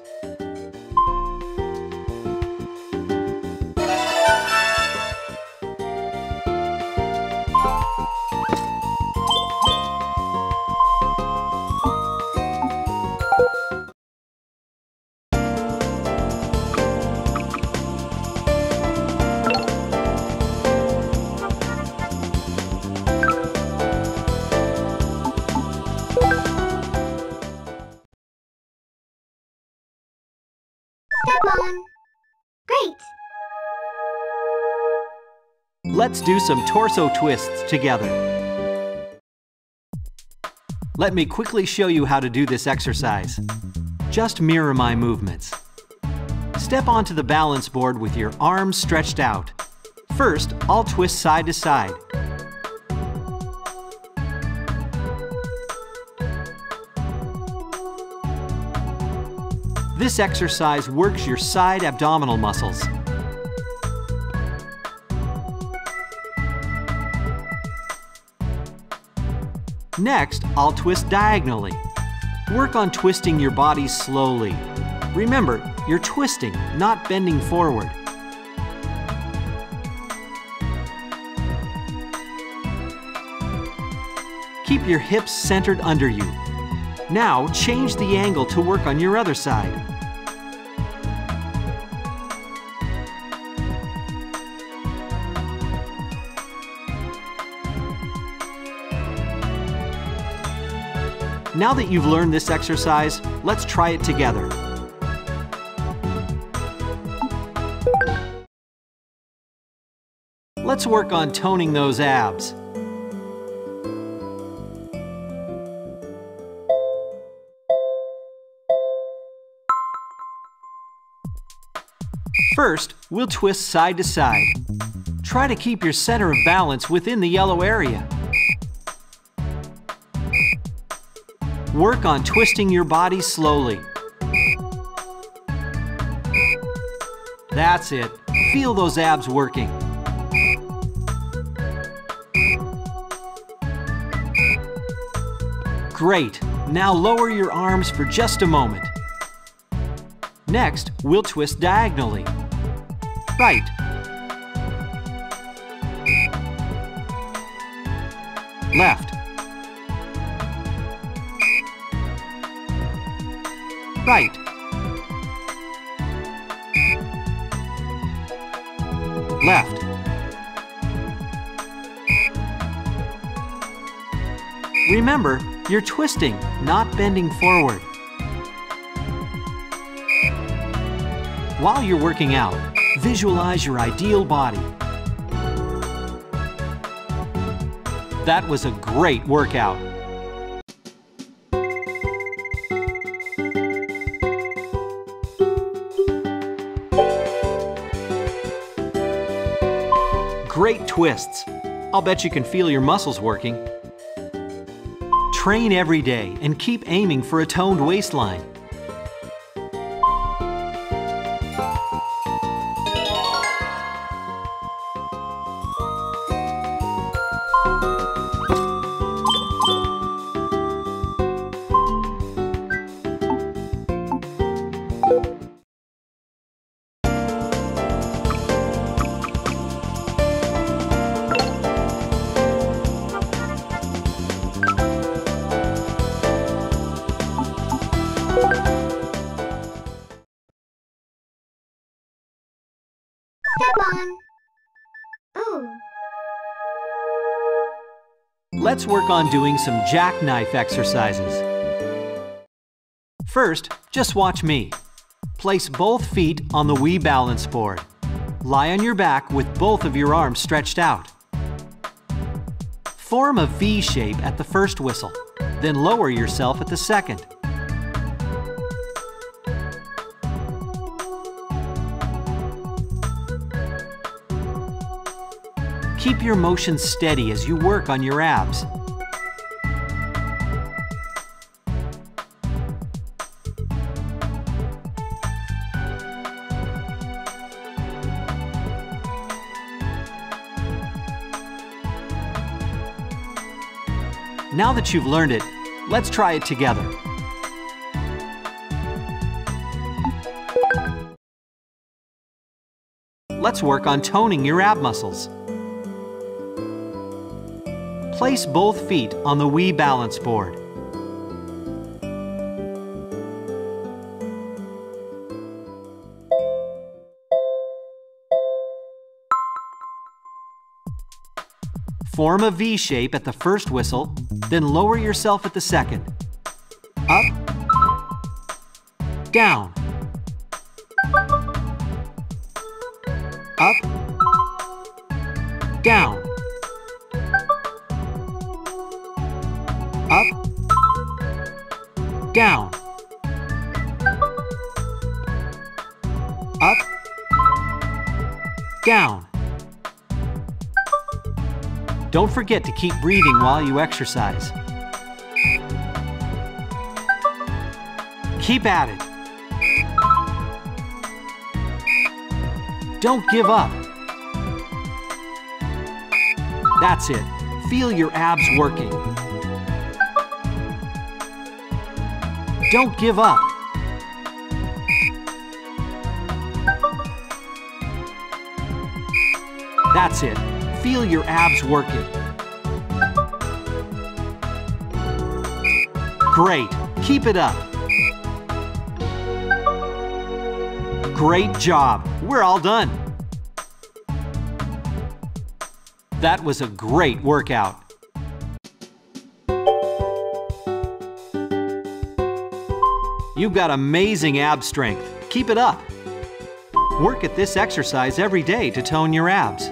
Let's do some torso twists together. Let me quickly show you how to do this exercise. Just mirror my movements. Step onto the balance board with your arms stretched out. First, I'll twist side to side. This exercise works your side abdominal muscles. Next, I'll twist diagonally. Work on twisting your body slowly. Remember, you're twisting, not bending forward. Keep your hips centered under you. Now, change the angle to work on your other side. Now that you've learned this exercise, let's try it together. Let's work on toning those abs. First, we'll twist side to side. Try to keep your center of balance within the yellow area. Work on twisting your body slowly. That's it. Feel those abs working. Great. Now lower your arms for just a moment. Next, we'll twist diagonally. Right. Left. Right. Left. Remember, you're twisting, not bending forward. While you're working out, visualize your ideal body. That was a great workout. Great twists. I'll bet you can feel your muscles working. Train every day and keep aiming for a toned waistline. Let's work on doing some jackknife exercises. First, just watch me. Place both feet on the Wii Balance Board. Lie on your back with both of your arms stretched out. Form a V shape at the first whistle, then lower yourself at the second. Keep your motion steady as you work on your abs. Now that you've learned it, let's try it together. Let's work on toning your ab muscles. Place both feet on the Wii Balance Board. Form a V shape at the first whistle, then lower yourself at the second. Up, down, up, down. Up, down, up, down. Don't forget to keep breathing while you exercise. Keep at it. Don't give up. That's it. Feel your abs working. Don't give up. That's it. Feel your abs working. Great. Keep it up. Great job. We're all done. That was a great workout. You've got amazing ab strength. Keep it up. Work at this exercise every day to tone your abs.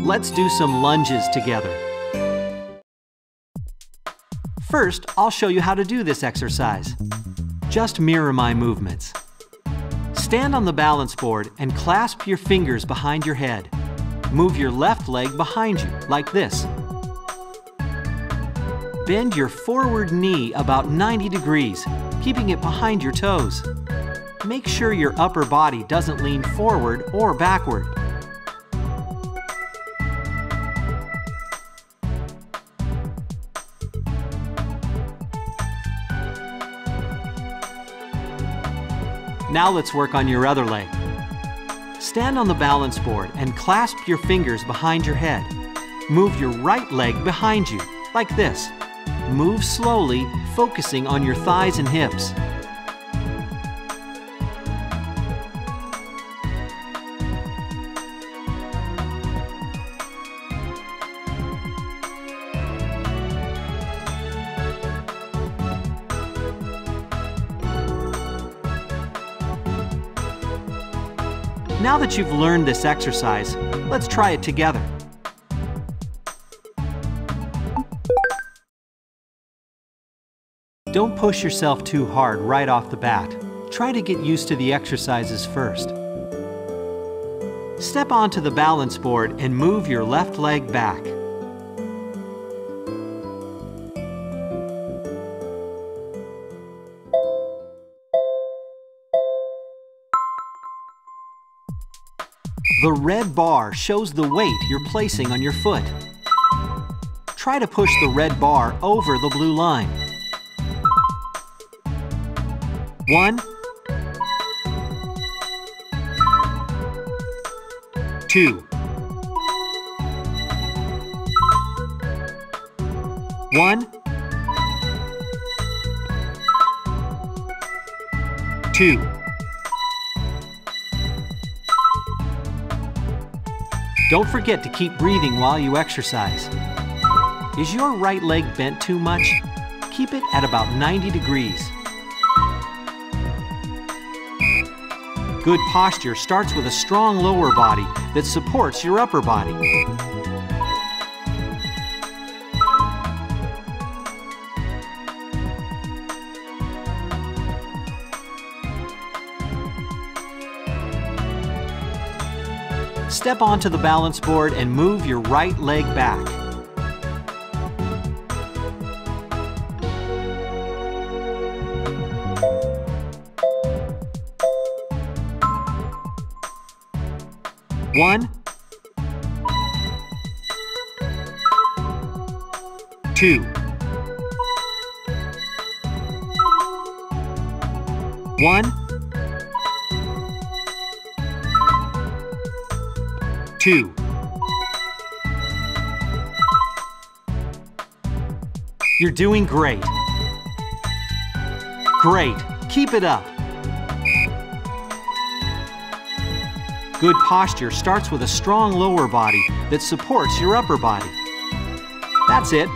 Let's do some lunges together. First, I'll show you how to do this exercise. Just mirror my movements. Stand on the balance board and clasp your fingers behind your head. Move your left leg behind you, like this. Bend your forward knee about ninety degrees, keeping it behind your toes. Make sure your upper body doesn't lean forward or backward. Now let's work on your other leg. Stand on the balance board and clasp your fingers behind your head. Move your right leg behind you, like this. Move slowly, focusing on your thighs and hips. Now that you've learned this exercise, let's try it together. Don't push yourself too hard right off the bat. Try to get used to the exercises first. Step onto the balance board and move your left leg back. The red bar shows the weight you're placing on your foot. Try to push the red bar over the blue line. One, two, one, two. Don't forget to keep breathing while you exercise. Is your right leg bent too much? Keep it at about ninety degrees. Good posture starts with a strong lower body that supports your upper body. Step onto the balance board and move your right leg back. One, two, one, two. You're doing great. Great. Keep it up. Good posture starts with a strong lower body that supports your upper body. That's it.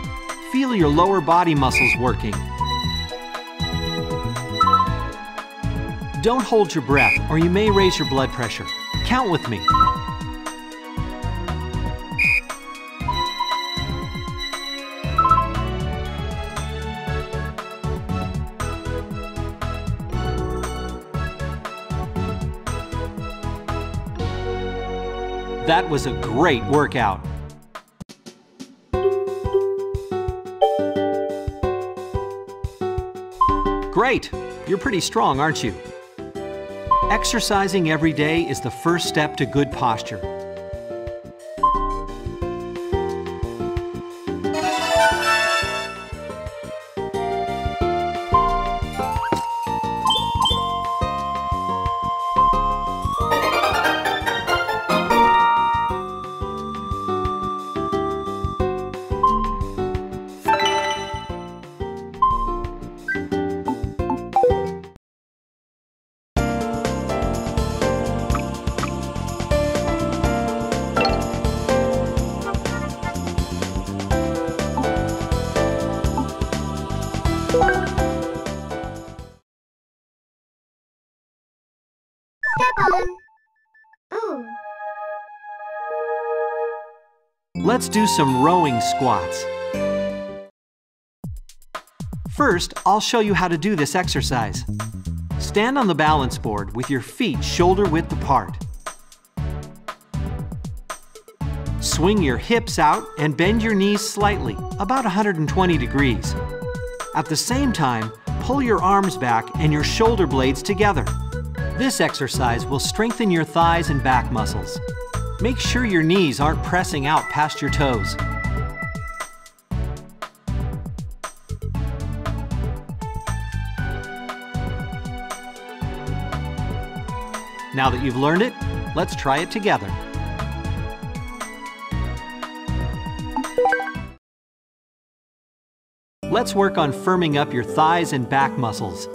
Feel your lower body muscles working. Don't hold your breath or you may raise your blood pressure. Count with me. That was a great workout. Great! You're pretty strong, aren't you? Exercising every day is the first step to good posture. Let's do some rowing squats. First, I'll show you how to do this exercise. Stand on the balance board with your feet shoulder width apart. Swing your hips out and bend your knees slightly, about one hundred twenty degrees. At the same time, pull your arms back and your shoulder blades together. This exercise will strengthen your thighs and back muscles. Make sure your knees aren't pressing out past your toes. Now that you've learned it, let's try it together. Let's work on firming up your thighs and back muscles.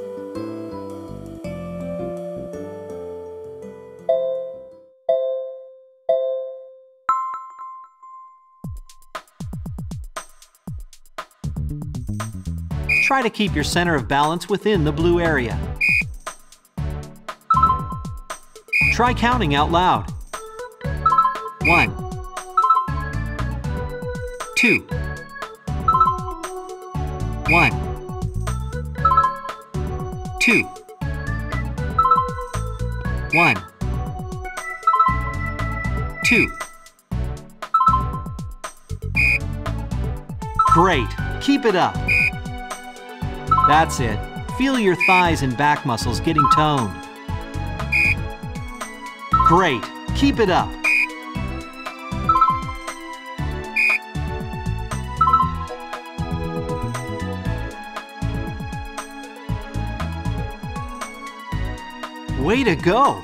Try to keep your center of balance within the blue area. Try counting out loud. One, two, one, two, one, two. Great, keep it up. That's it. Feel your thighs and back muscles getting toned. Great. Keep it up. Way to go!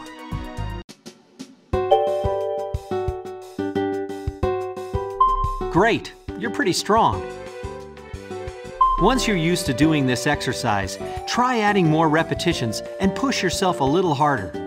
Great. You're pretty strong. Once you're used to doing this exercise, try adding more repetitions and push yourself a little harder.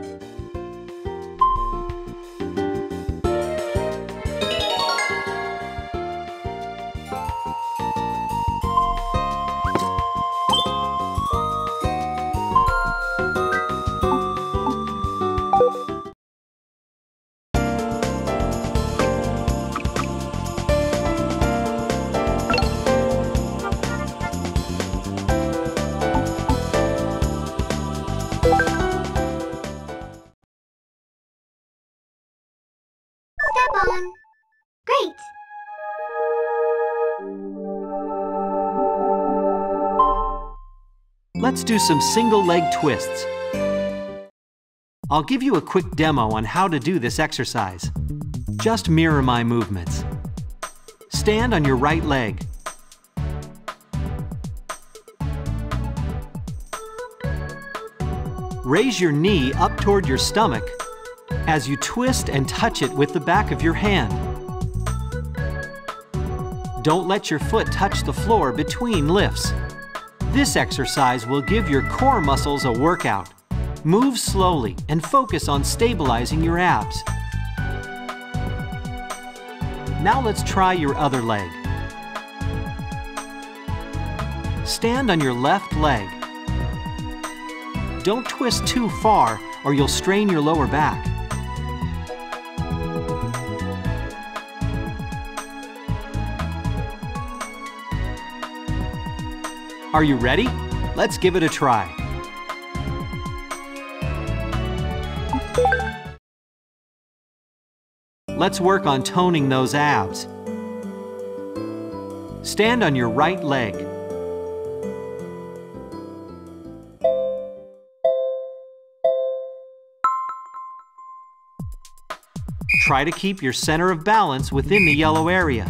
Let's do some single leg twists. I'll give you a quick demo on how to do this exercise. Just mirror my movements. Stand on your right leg. Raise your knee up toward your stomach as you twist and touch it with the back of your hand. Don't let your foot touch the floor between lifts. This exercise will give your core muscles a workout. Move slowly and focus on stabilizing your abs. Now let's try your other leg. Stand on your left leg. Don't twist too far or you'll strain your lower back. Are you ready? Let's give it a try. Let's work on toning those abs. Stand on your right leg. Try to keep your center of balance within the yellow area.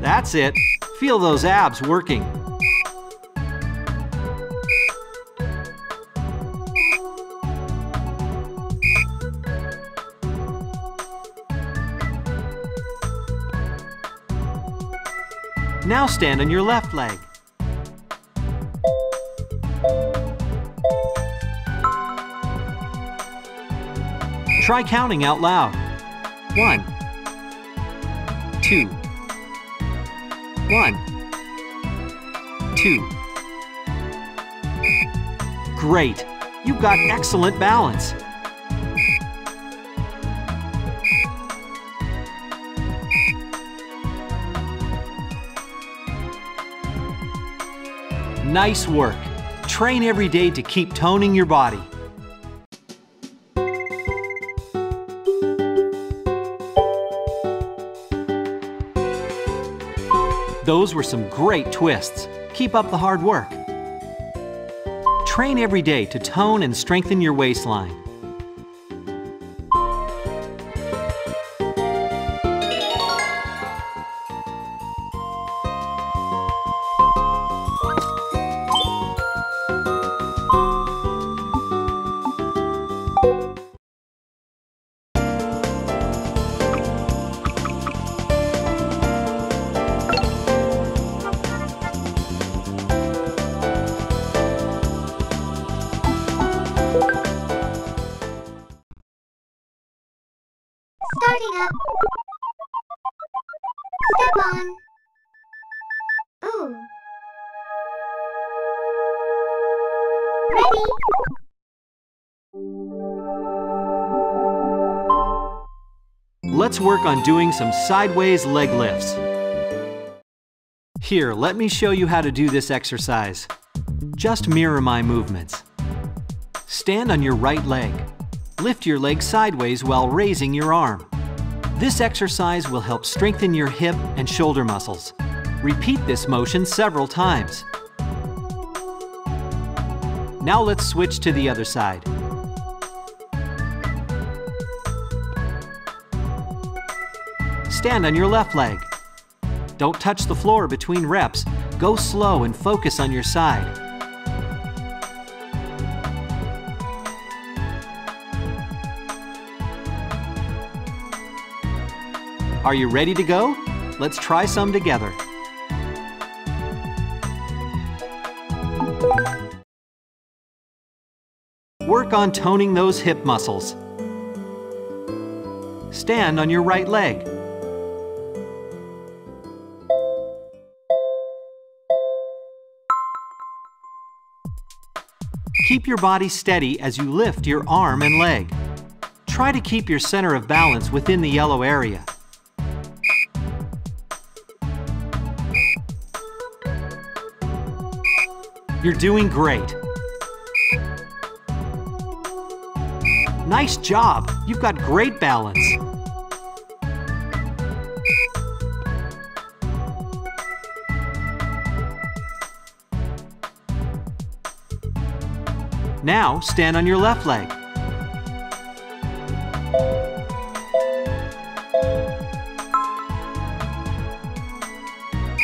That's it. Feel those abs working. Now stand on your left leg. Try counting out loud. One, two, one, two. Great! You've got excellent balance. Nice work. Train every day to keep toning your body. Those were some great twists. Keep up the hard work. Train every day to tone and strengthen your waistline. Starting up. Step on. Ooh. Ready. Let's work on doing some sideways leg lifts. Here, let me show you how to do this exercise. Just mirror my movements. Stand on your right leg. Lift your leg sideways while raising your arm. This exercise will help strengthen your hip and shoulder muscles. Repeat this motion several times. Now let's switch to the other side. Stand on your left leg. Don't touch the floor between reps. Go slow and focus on your side. Are you ready to go? Let's try some together. Work on toning those hip muscles. Stand on your right leg. Keep your body steady as you lift your arm and leg. Try to keep your center of balance within the yellow area. You're doing great. Nice job. You've got great balance. Now, stand on your left leg.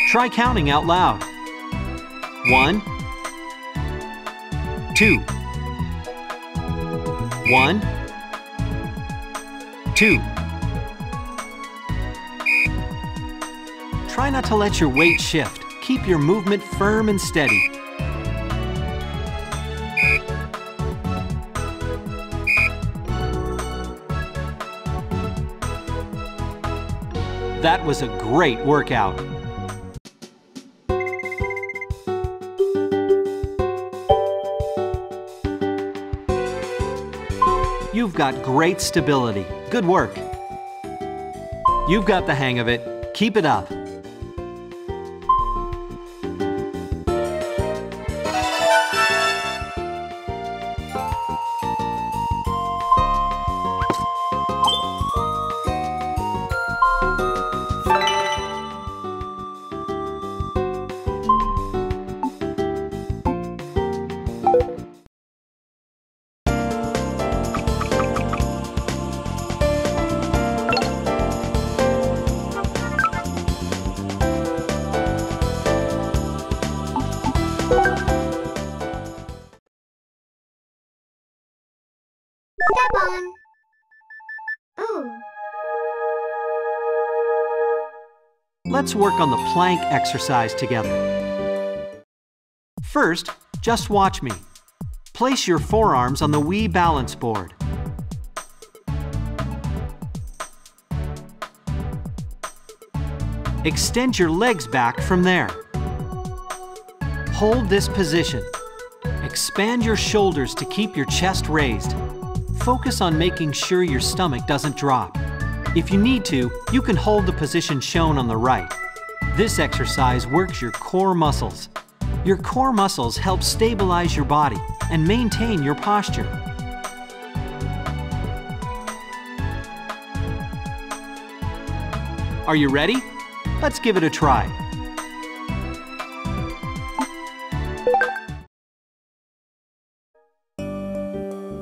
Try counting out loud. One, two, one, two. Try not to let your weight shift. Keep your movement firm and steady. That was a great workout. You've got great stability. Good work. You've got the hang of it. Keep it up. Let's work on the plank exercise together. First, just watch me. Place your forearms on the Wii Balance Board. Extend your legs back from there. Hold this position. Expand your shoulders to keep your chest raised. Focus on making sure your stomach doesn't drop. If you need to, you can hold the position shown on the right. This exercise works your core muscles. Your core muscles help stabilize your body and maintain your posture. Are you ready? Let's give it a try.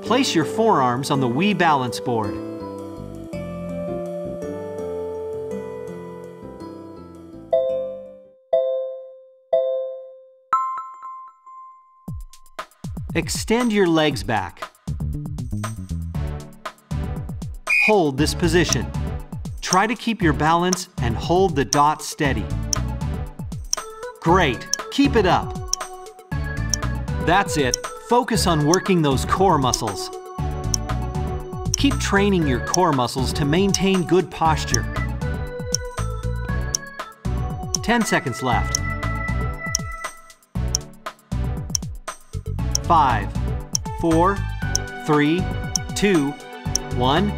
Place your forearms on the Wii Balance Board. Extend your legs back. Hold this position. Try to keep your balance and hold the dot steady. Great, keep it up. That's it. Focus on working those core muscles. Keep training your core muscles to maintain good posture. ten seconds left. Five, four, three, two, one.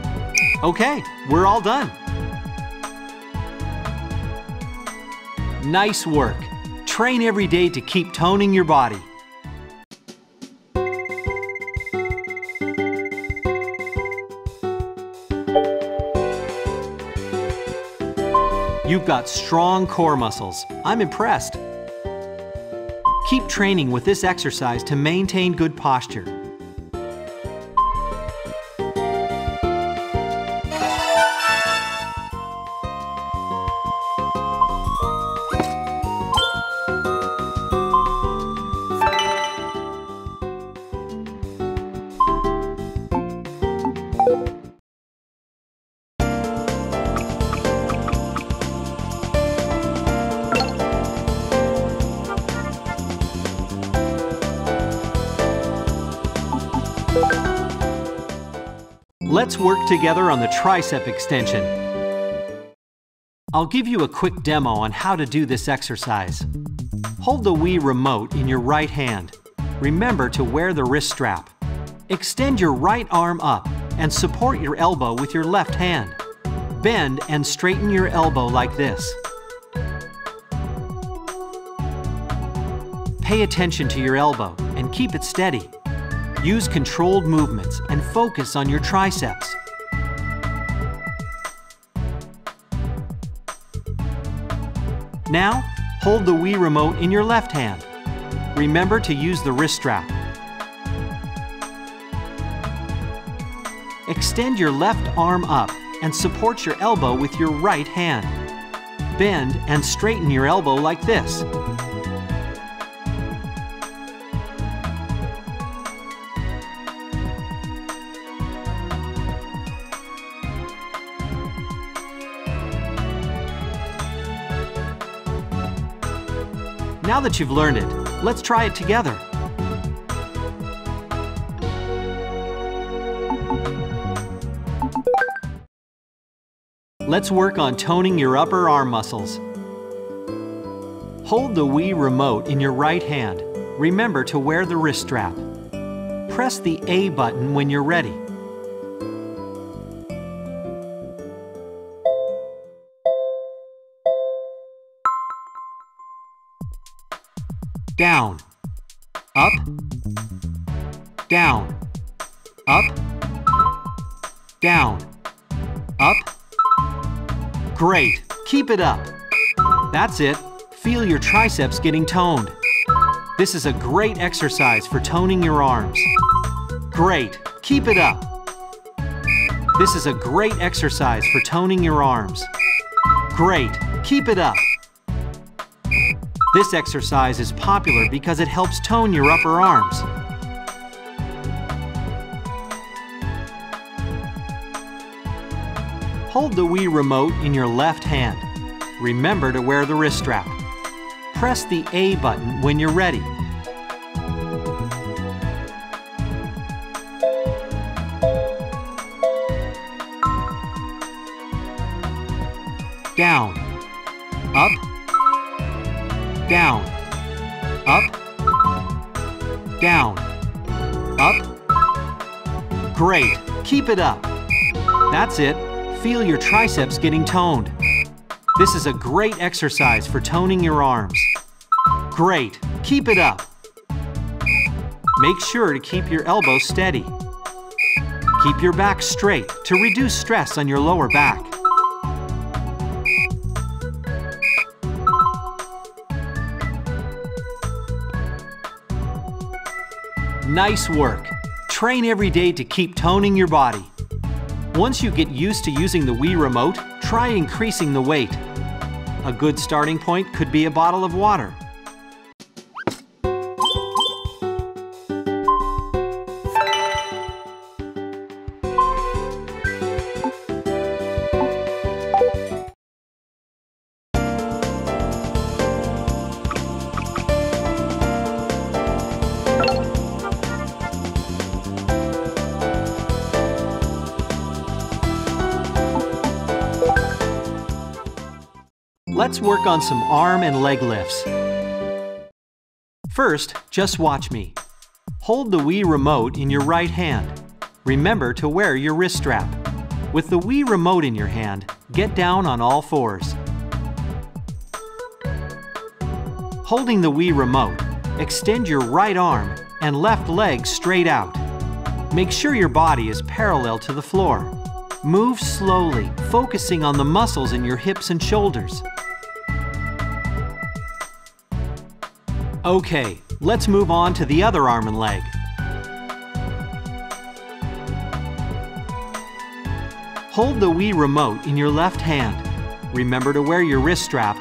Okay, we're all done. Nice work. Train every day to keep toning your body. You've got strong core muscles. I'm impressed. Keep training with this exercise to maintain good posture. Let's work together on the tricep extension. I'll give you a quick demo on how to do this exercise. Hold the Wii remote in your right hand. Remember to wear the wrist strap. Extend your right arm up and support your elbow with your left hand. Bend and straighten your elbow like this. Pay attention to your elbow and keep it steady. Use controlled movements and focus on your triceps. Now, hold the Wii remote in your left hand. Remember to use the wrist strap. Extend your left arm up and support your elbow with your right hand. Bend and straighten your elbow like this. Now that you've learned it, let's try it together. Let's work on toning your upper arm muscles. Hold the Wii remote in your right hand. Remember to wear the wrist strap. Press the A button when you're ready. Down, up, down, up, down, up. Great, keep it up. That's it, feel your triceps getting toned. This is a great exercise for toning your arms. Great, keep it up. This is a great exercise for toning your arms. Great, keep it up. This exercise is popular because it helps tone your upper arms. Hold the Wii remote in your left hand. Remember to wear the wrist strap. Press the A button when you're ready. Down, up, down, up, down, up. Great, keep it up. That's it. Feel your triceps getting toned. This is a great exercise for toning your arms. Great, keep it up. Make sure to keep your elbows steady. Keep your back straight to reduce stress on your lower back. Nice work. Train every day to keep toning your body. Once you get used to using the Wii remote, try increasing the weight. A good starting point could be a bottle of water. Let's work on some arm and leg lifts. First, just watch me. Hold the Wii remote in your right hand. Remember to wear your wrist strap. With the Wii remote in your hand, get down on all fours. Holding the Wii remote, extend your right arm and left leg straight out. Make sure your body is parallel to the floor. Move slowly, focusing on the muscles in your hips and shoulders. Okay, let's move on to the other arm and leg. Hold the Wii remote in your left hand. Remember to wear your wrist strap.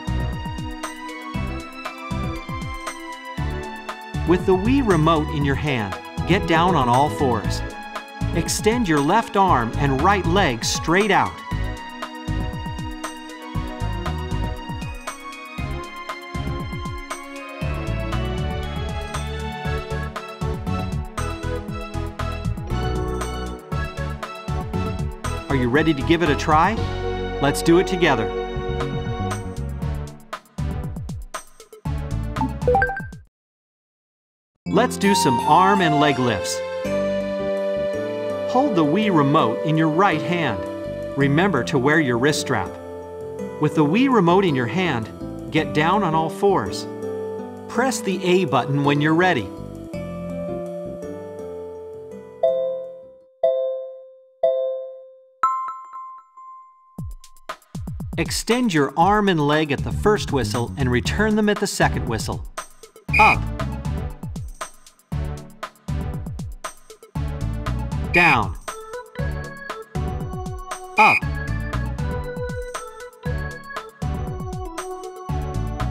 With the Wii remote in your hand, get down on all fours. Extend your left arm and right leg straight out. Are you ready to give it a try? Let's do it together. Let's do some arm and leg lifts. Hold the Wii remote in your right hand. Remember to wear your wrist strap. With the Wii remote in your hand, get down on all fours. Press the A button when you're ready. Extend your arm and leg at the first whistle and return them at the second whistle. Up. Down. Up.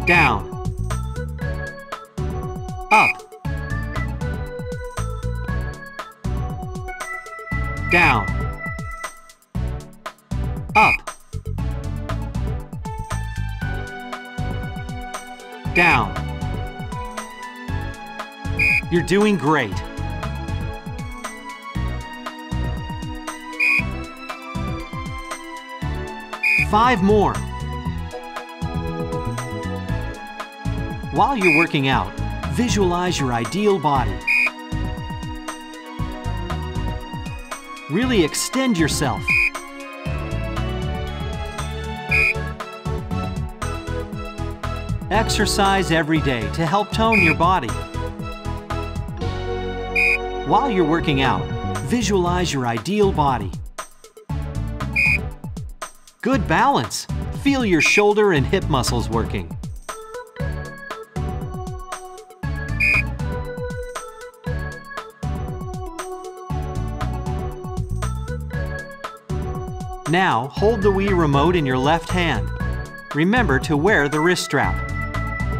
Down. Up. Down. Up. Down, You're doing great. Five more. While you're working out, visualize your ideal body. Really extend yourself. Exercise every day to help tone your body. While you're working out, visualize your ideal body. Good balance. Feel your shoulder and hip muscles working. Now, hold the Wii remote in your left hand. Remember to wear the wrist strap.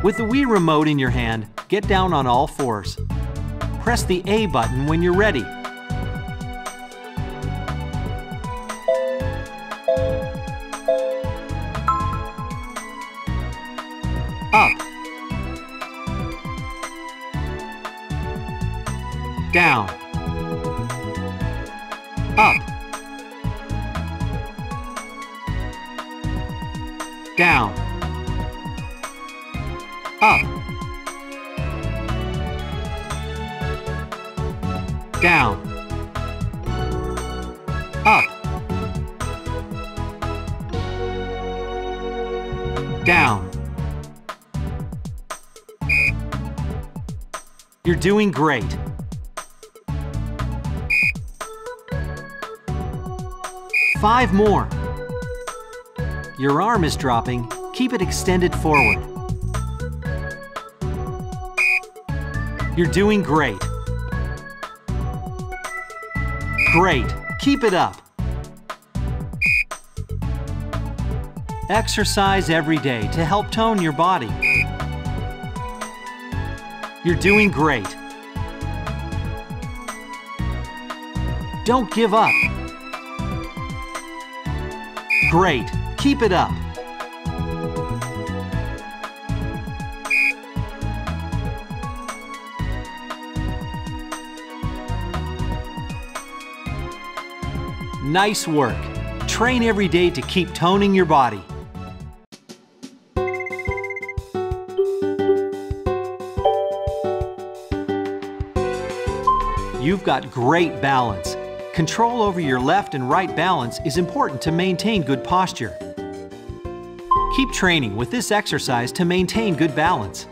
With the Wii remote in your hand, get down on all fours. Press the A button when you're ready. Up. Down. Up. Down. Up. Down. Up. Down. You're doing great. Five more. Your arm is dropping, keep it extended forward. You're doing great. Great, keep it up. Exercise every day to help tone your body. You're doing great. Don't give up. Great. Keep it up. Nice work. Train every day to keep toning your body. You've got great balance. Control over your left and right balance is important to maintain good posture. Keep training with this exercise to maintain good balance.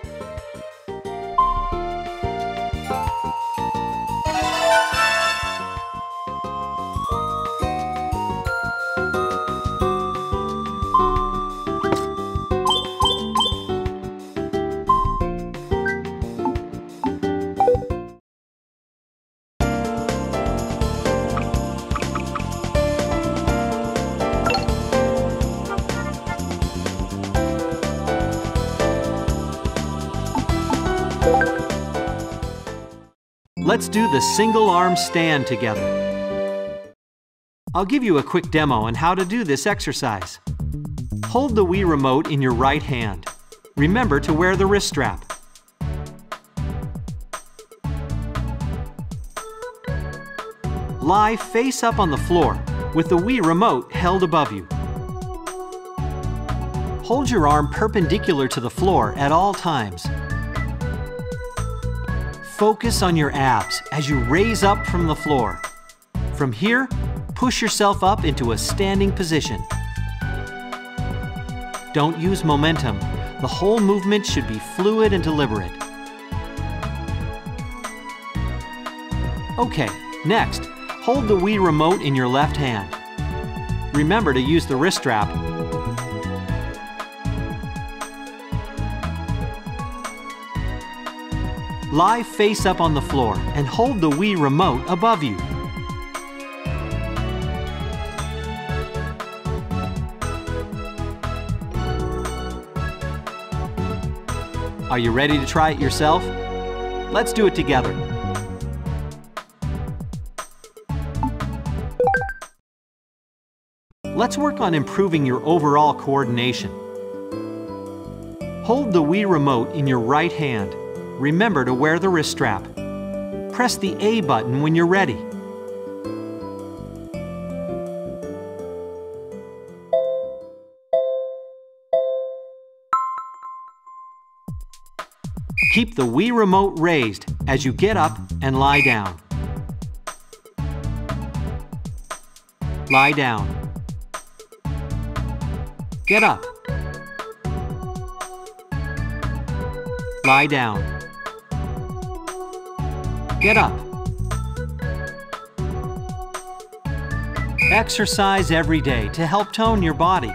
Let's do the single arm stand together. I'll give you a quick demo on how to do this exercise. Hold the Wii remote in your right hand. Remember to wear the wrist strap. Lie face up on the floor with the Wii remote held above you. Hold your arm perpendicular to the floor at all times. Focus on your abs as you raise up from the floor. From here, push yourself up into a standing position. Don't use momentum. The whole movement should be fluid and deliberate. Okay, next, hold the Wii remote in your left hand. Remember to use the wrist strap. Lie face up on the floor and hold the Wii remote above you. Are you ready to try it yourself? Let's do it together. Let's work on improving your overall coordination. Hold the Wii remote in your right hand. Remember to wear the wrist strap. Press the A button when you're ready. Keep the Wii remote raised as you get up and lie down. Lie down. Get up. Lie down. Get up. Exercise every day to help tone your body.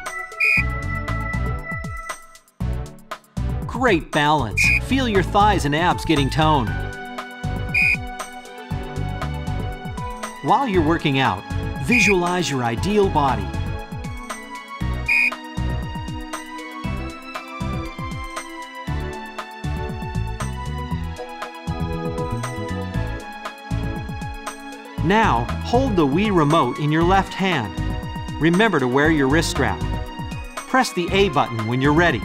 Great balance. Feel your thighs and abs getting toned. While you're working out, visualize your ideal body. Now, hold the Wii remote in your left hand. Remember to wear your wrist strap. Press the A button when you're ready.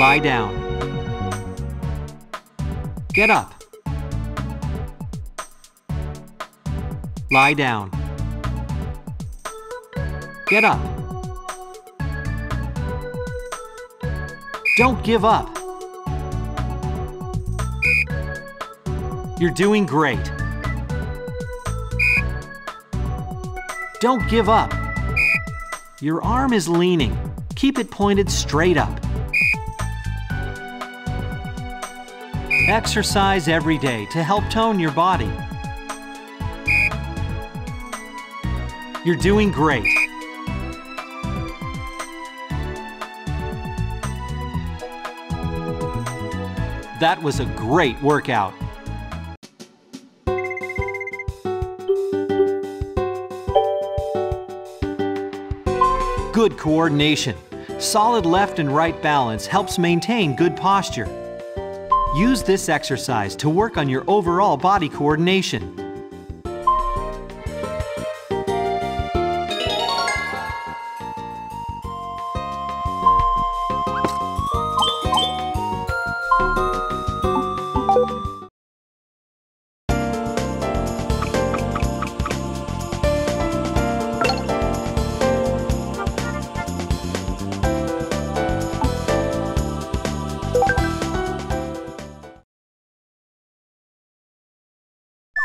Lie down. Get up. Lie down. Get up. Don't give up. You're doing great. Don't give up. Your arm is leaning. Keep it pointed straight up. Exercise every day to help tone your body. You're doing great. That was a great workout. Good coordination. Solid left and right balance helps maintain good posture. Use this exercise to work on your overall body coordination.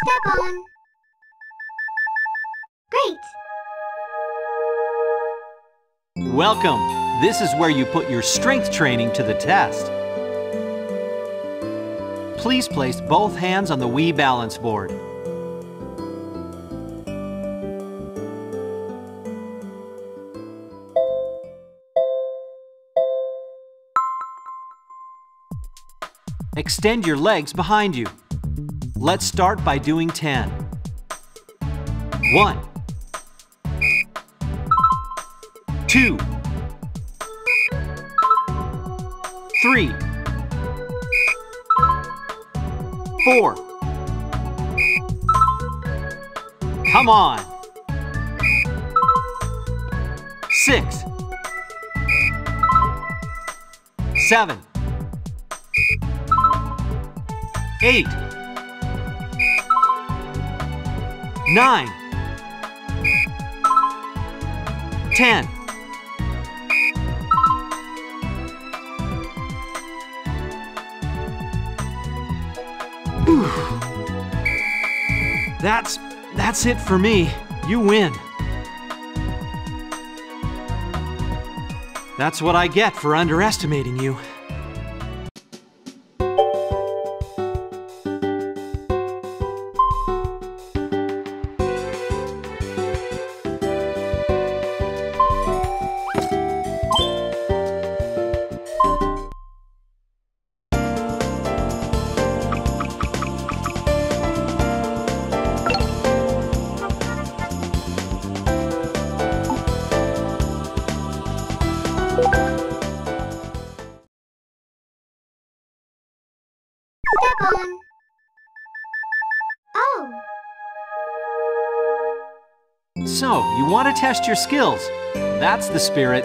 Step on. Great! Welcome! This is where you put your strength training to the test. Please place both hands on the Wii Balance Board. Extend your legs behind you. Let's start by doing ten. One, two, three, four. Come on. Six, seven, eight. Nine, ten. That's, that's it for me. You win. That's what I get for underestimating you. So, you want to test your skills. That's the spirit.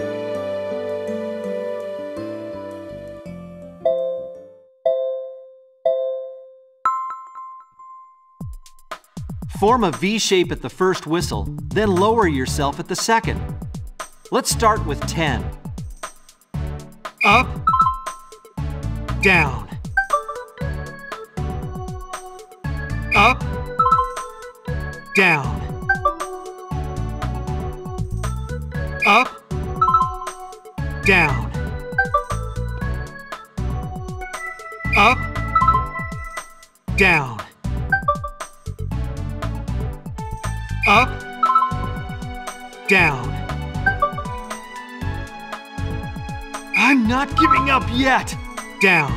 Form a V shape at the first whistle, then lower yourself at the second. Let's start with ten. Up, down. Up, down. Up, down. Up, down. Up, down. I'm not giving up yet. Down.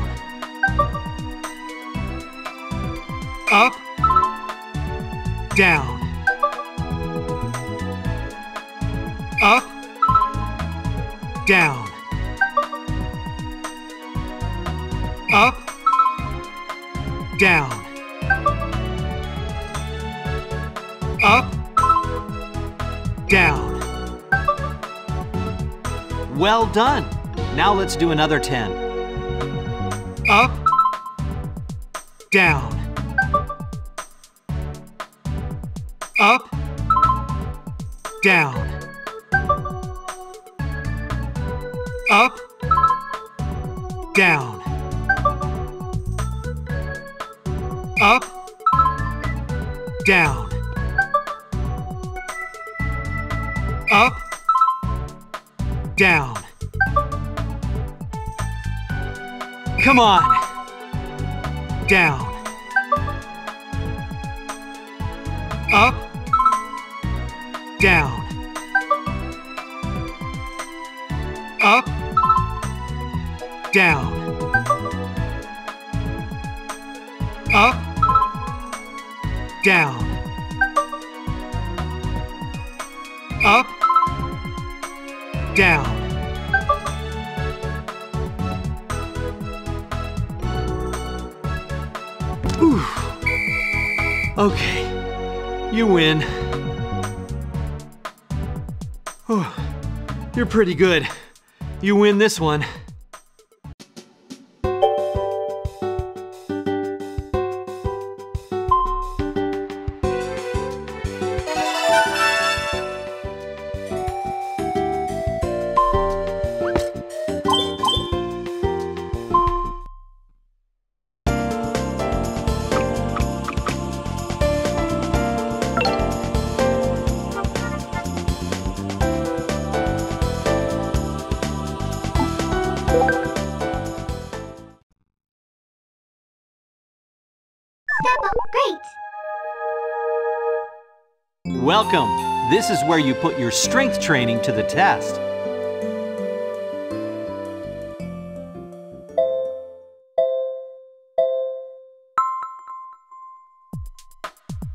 Up, down. Up, down. Up, down. Up, down. Well done. Now let's do another ten. Up, down. Up, down. Up, down. Up, down. Up, down. Come on. Down. Up, down. Up, down. Up, down. Up, down. Ooh. Okay, you win. Ooh. You're pretty good. You win this one. Welcome! This is where you put your strength training to the test.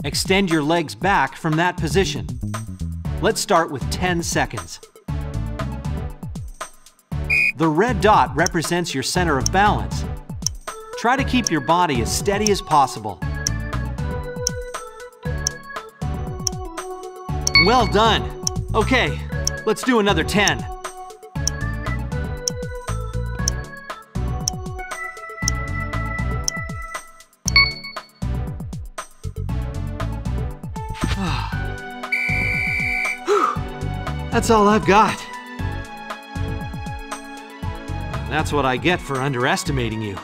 Extend your legs back from that position. Let's start with ten seconds. The red dot represents your center of balance. Try to keep your body as steady as possible. Well done. Okay, let's do another ten. That's all I've got. That's what I get for underestimating you.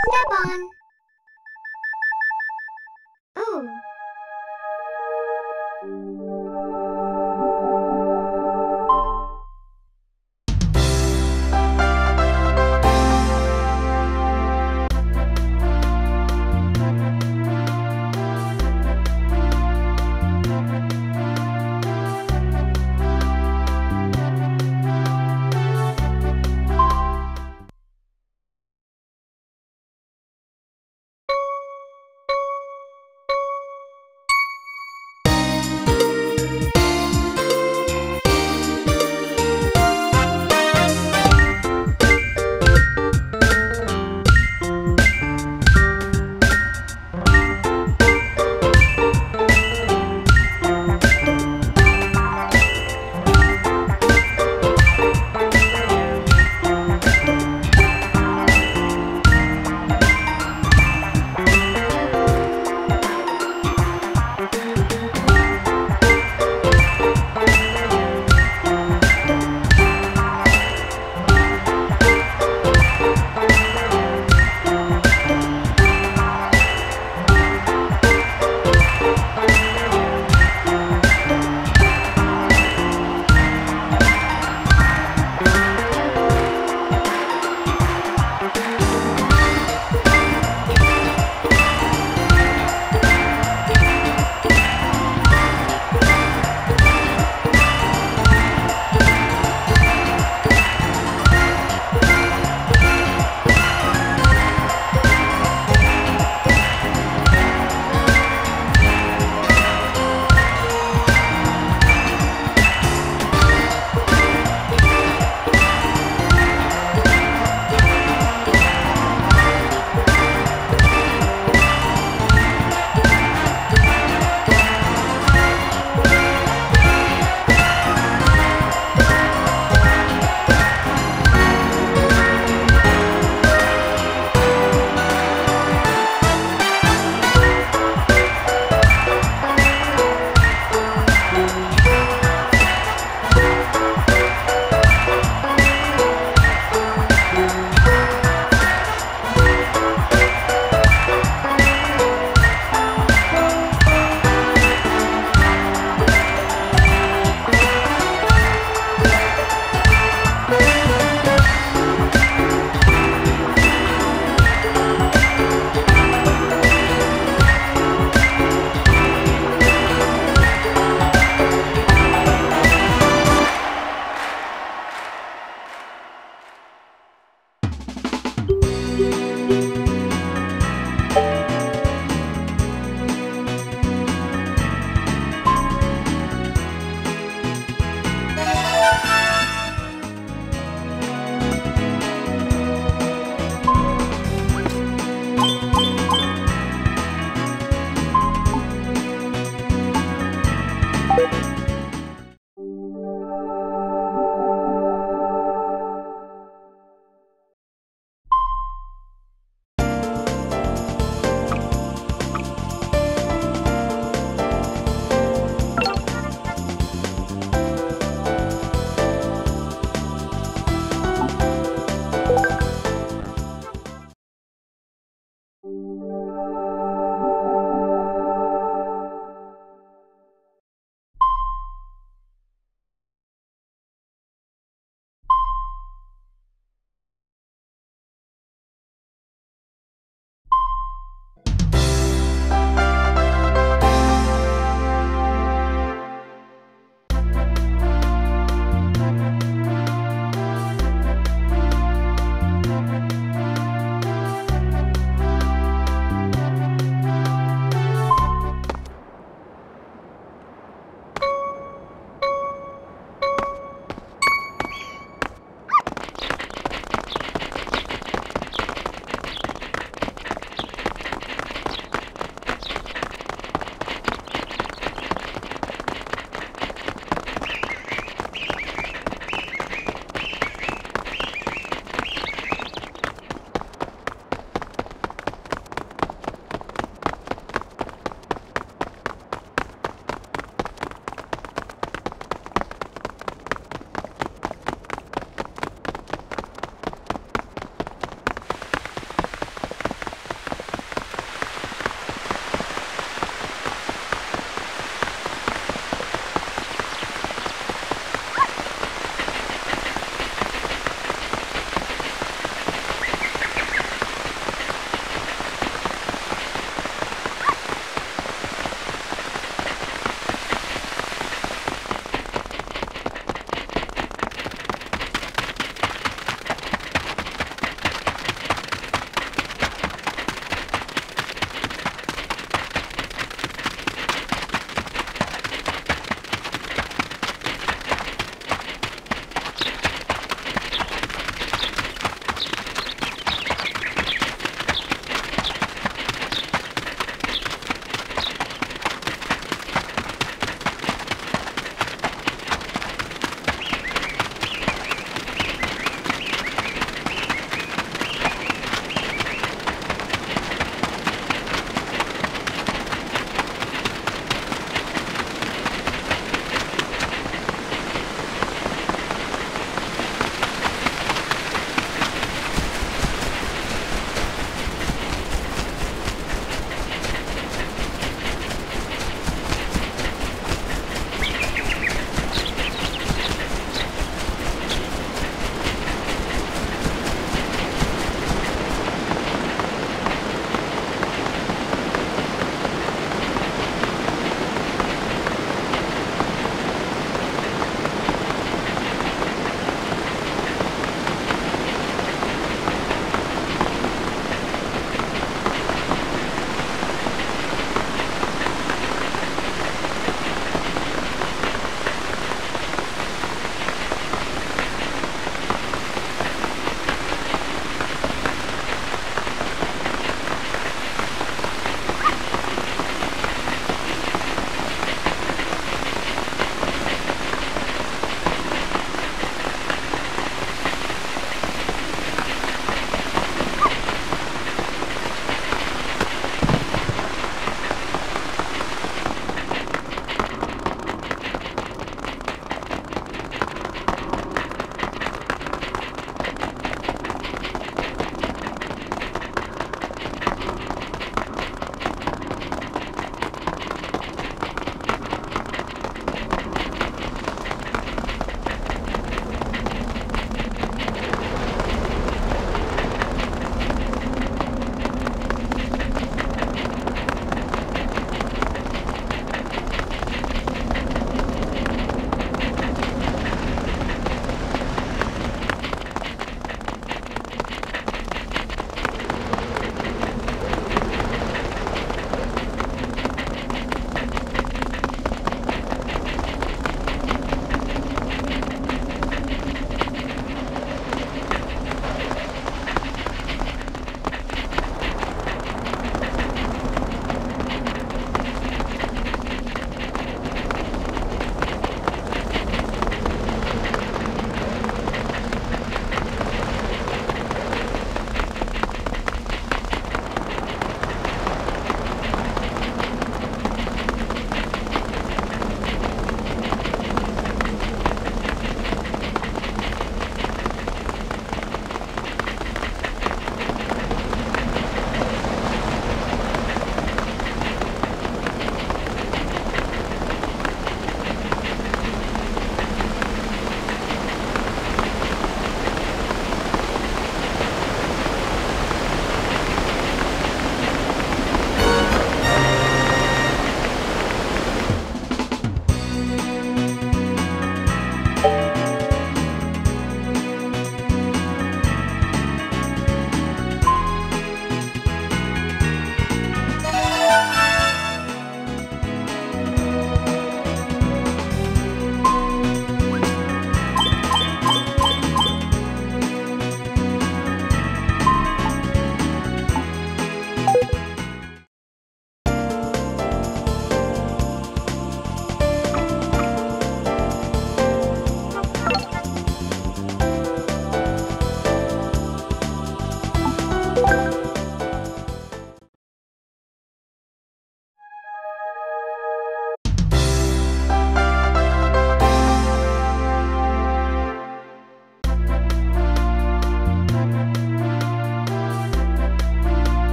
Step on. Oh.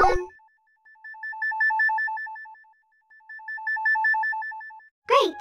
on. Great.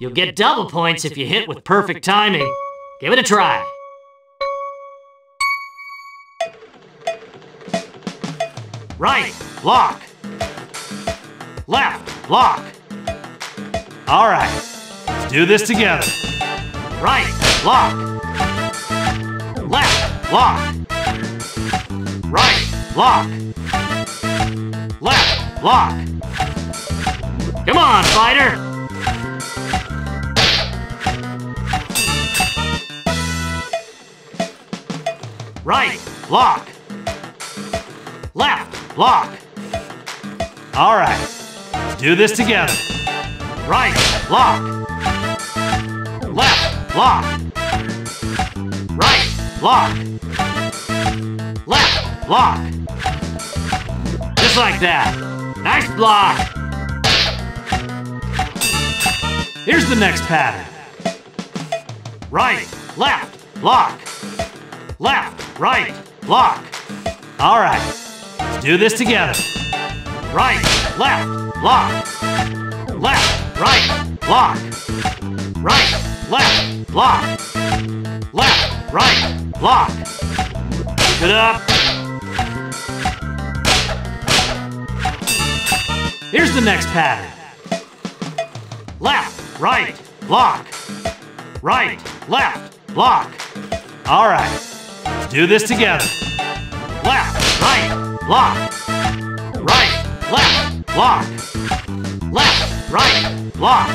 You'll get double points if you hit with perfect timing. Give it a try. Right, lock. Left, lock. All right, let's do this together. Right, lock. Left, lock. Right, lock. Left, lock. Come on, fighter. Right, lock. Left, lock. All right, let's do this together. Right, lock. Left, lock. Right, lock. Left, lock. Just like that. Nice block. Here's the next pattern. Right, left, lock. Left, right, lock. All right, let's do this together. Right, left, lock. Left, right, lock. Right, left, lock. Left, right, lock. Keep it up. Here's the next pattern. Left, right, lock. Right, left, lock. All right. Do this together. Left, right, lock. Right, left, lock. Left, right, lock.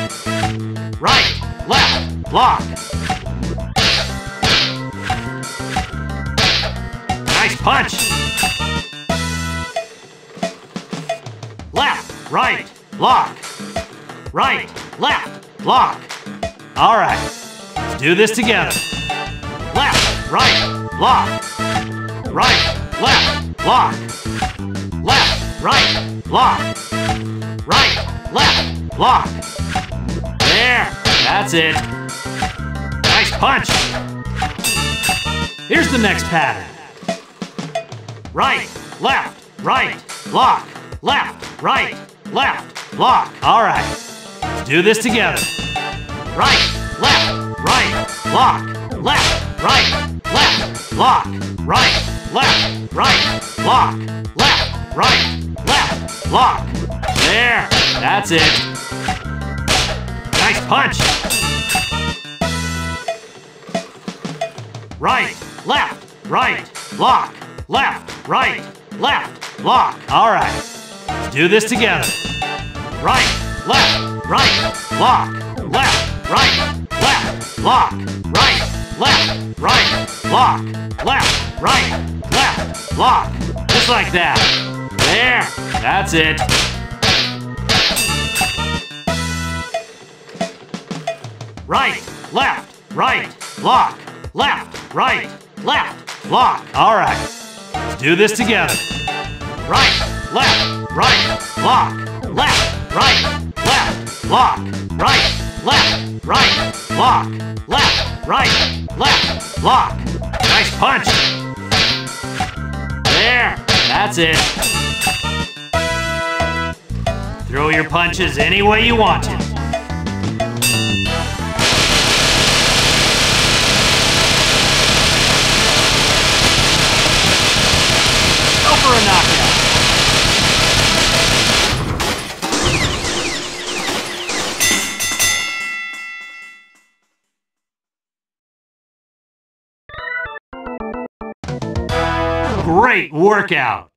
Right, left, lock. Nice punch. Left, right, lock. Right, left, lock. All right, let's do this together. Left, right, lock. Right, left, lock. Left, right, lock. Right, left, lock. There, that's it. Nice punch. Here's the next pattern. Right, left, right, lock. Left, right, left, lock. All right, let's do this together. Right, left, right, lock. Left, right, left, lock. Right, left, right, lock. Left, right, left, lock. There, that's it. Nice punch. Right, left, right, lock. Left, right, left, lock. All right, let's do this together. Right, left, right, lock. Left, right, left, lock. Right, left, right, lock. Left, right, left, lock. Just like that. There, that's it. Right, left, right, lock. Left, right, left, lock. All right, let's do this together. Right, left, right, lock. Left, right, left, lock. Right, left, right, lock. Left, right, left, lock. Nice punch. There, that's it. Throw your punches any way you want to. Go for a knockout. Great workout!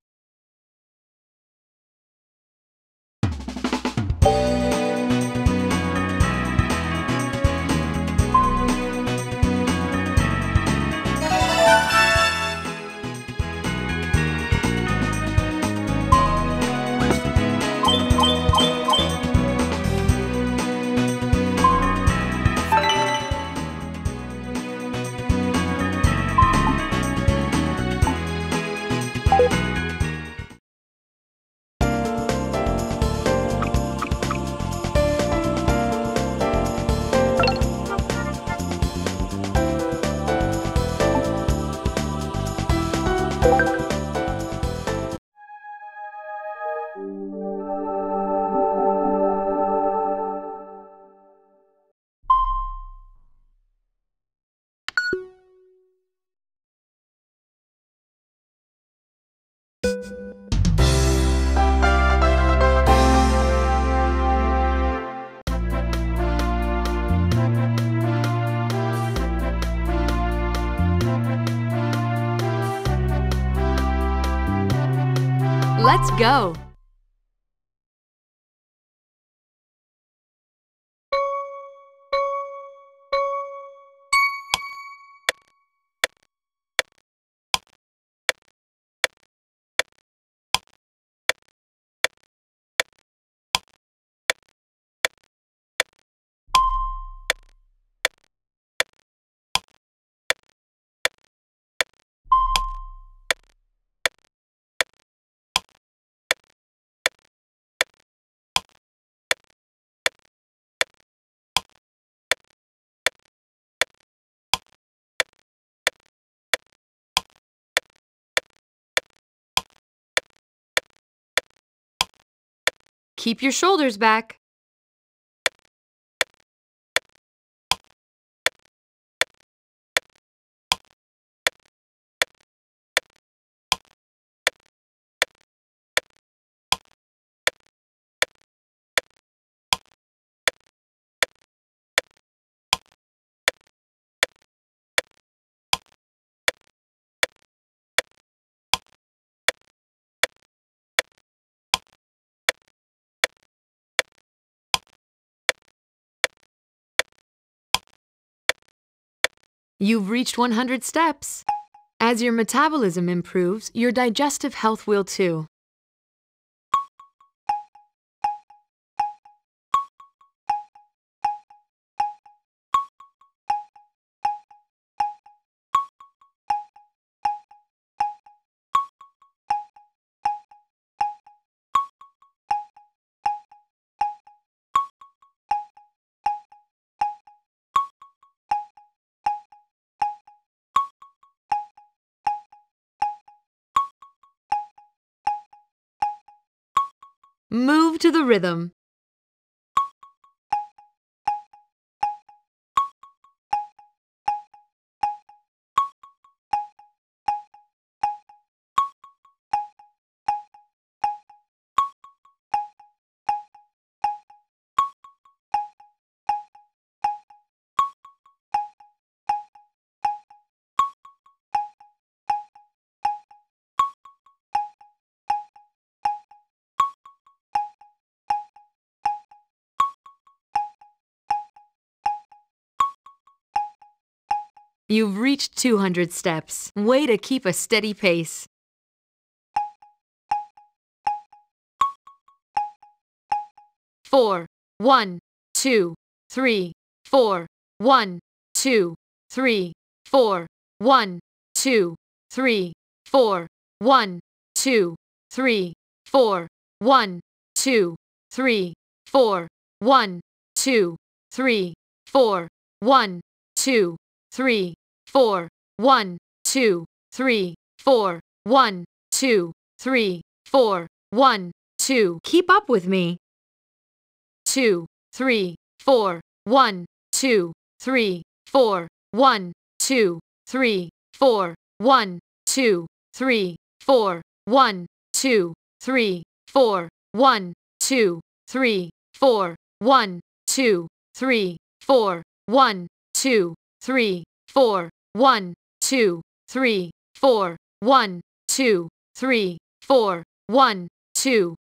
Let's go! Keep your shoulders back. You've reached one hundred steps. As your metabolism improves, your digestive health will too. Move to the rhythm. You've reached two hundred steps. Way to keep a steady pace. Four, one, two, three, four, one, two, three, four, one, two, three, four, one, two, three, four, one, two, three, four, one, two, three, four, one, two, three, four, one, two, three, four, one, two, three, four, one, two. Keep up with me. Two, three, four, one, two, three, four, one, two, three, four, one, two, three, four, one, two, three, four, one, two, three, four, one, two, three, four, one, two, three, four, one, two, three, four, one, two, three, four, one, two,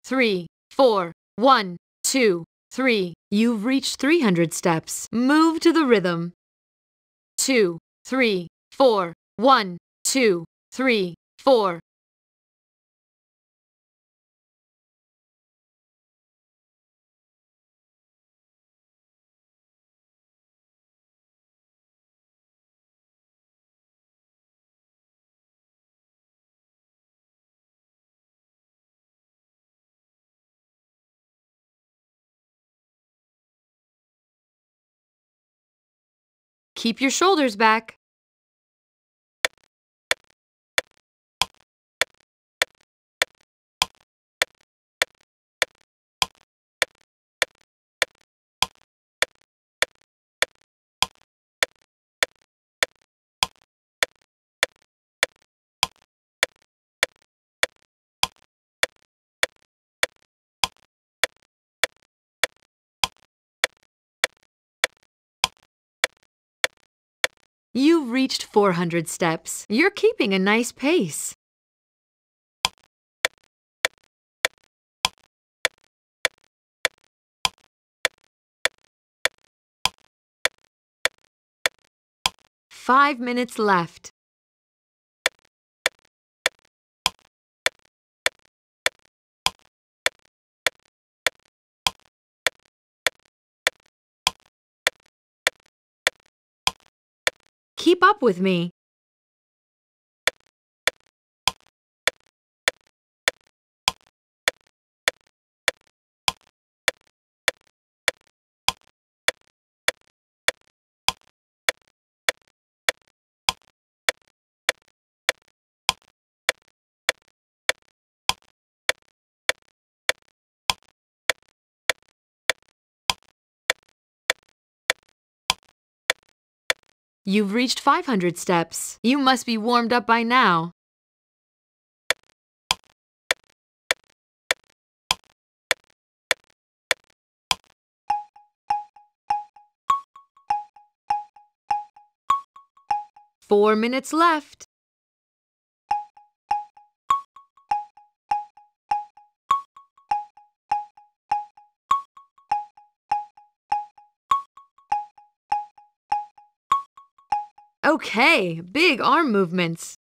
three, four, one, two, three. You've reached three hundred steps. Move to the rhythm. Two, three, four, one, two, three, four. Keep your shoulders back. You've reached four hundred steps. You're keeping a nice pace. five minutes left. Keep up with me. You've reached five hundred steps. You must be warmed up by now. Four minutes left. Okay, big arm movements.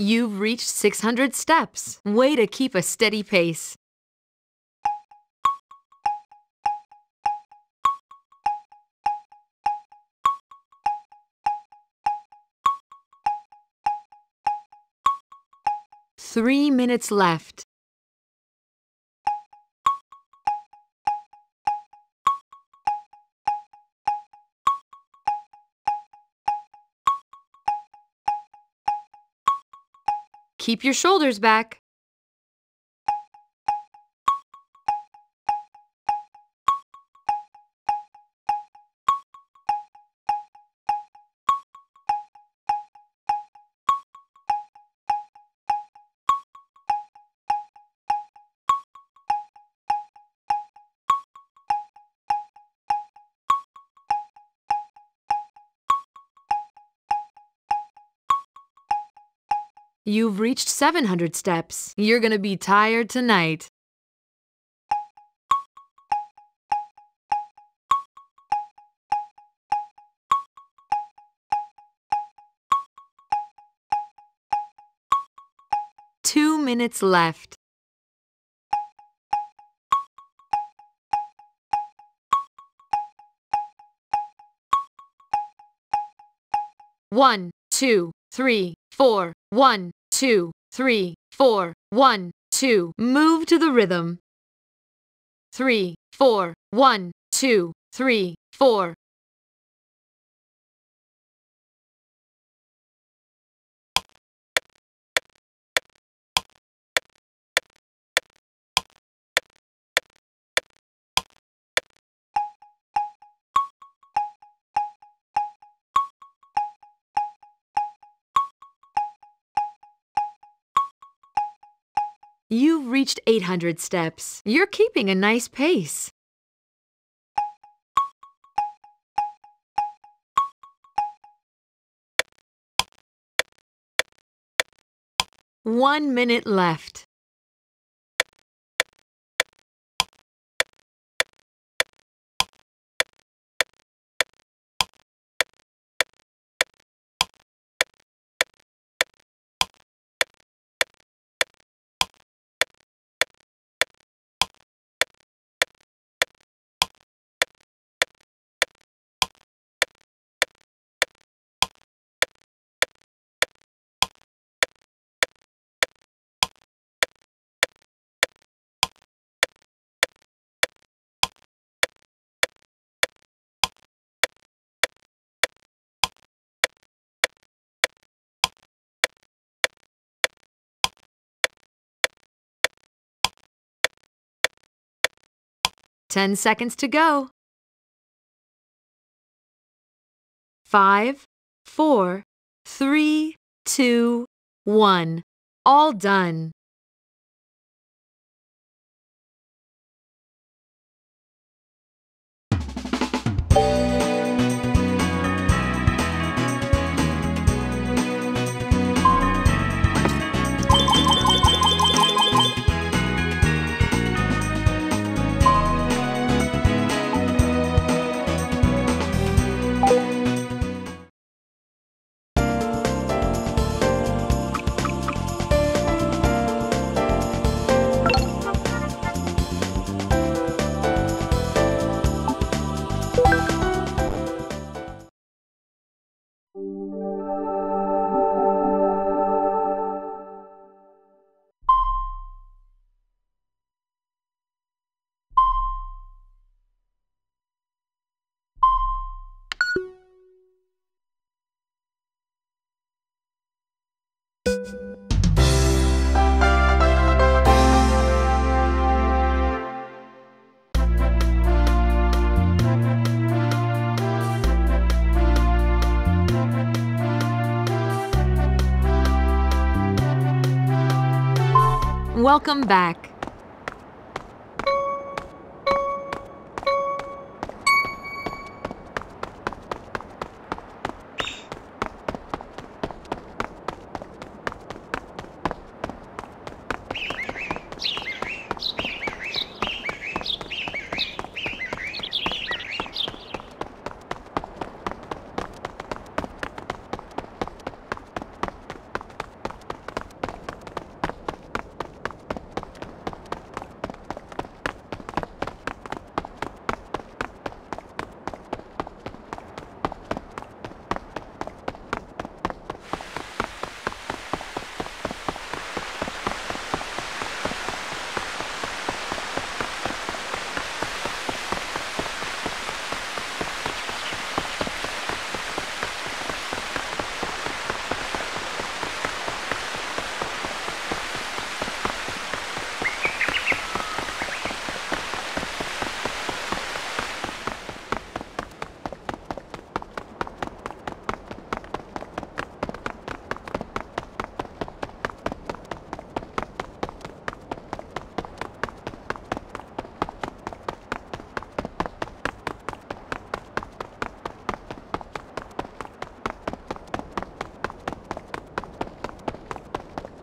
You've reached six hundred steps. Way to keep a steady pace. Three minutes left. Keep your shoulders back. You've reached seven hundred steps. You're gonna be tired tonight. Two minutes left. One, two, three, four. One, two, three, four, one, two. Move to the rhythm. Three, four, one, two, three, four. You've reached eight hundred steps. You're keeping a nice pace. One minute left. Ten seconds to go. Five, four, three, two, one. All done. Welcome back.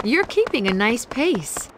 You're keeping a nice pace.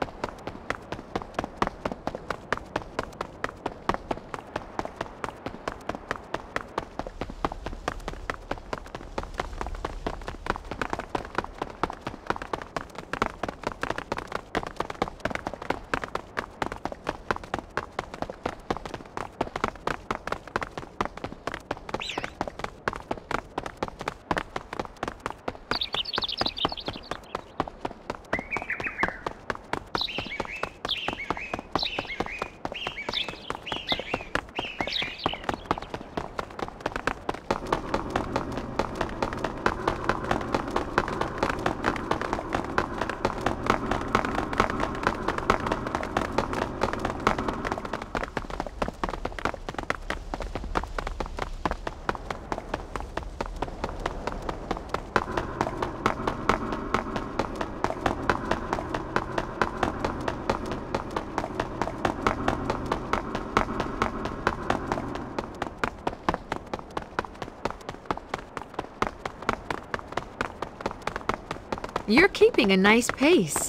You're keeping a nice pace.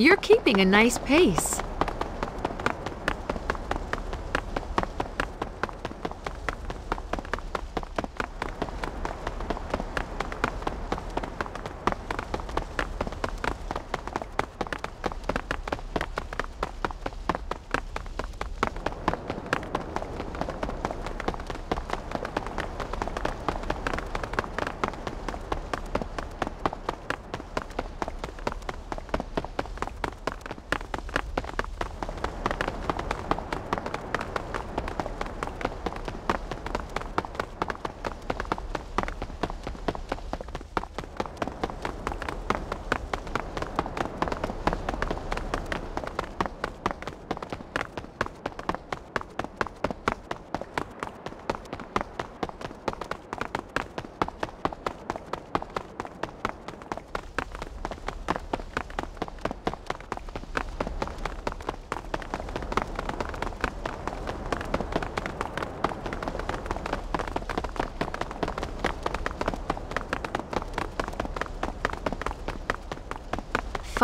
You're keeping a nice pace.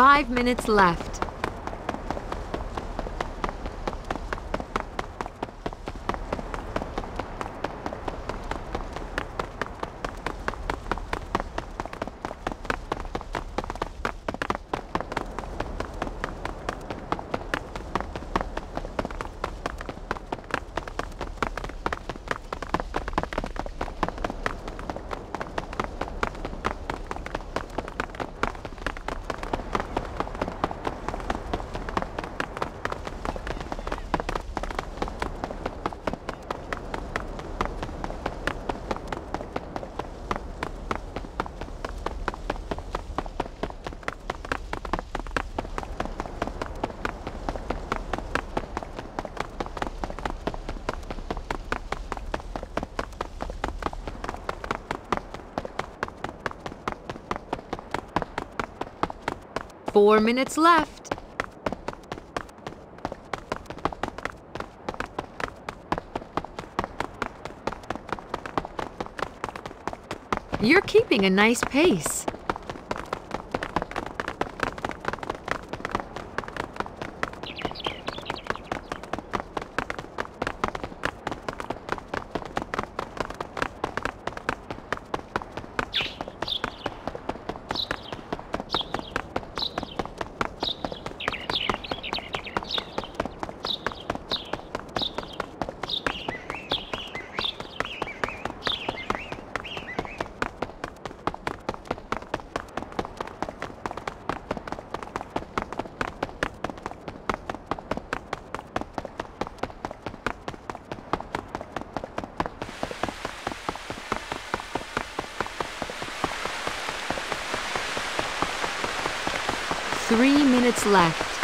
Five minutes left. Four minutes left. You're keeping a nice pace. Three minutes left.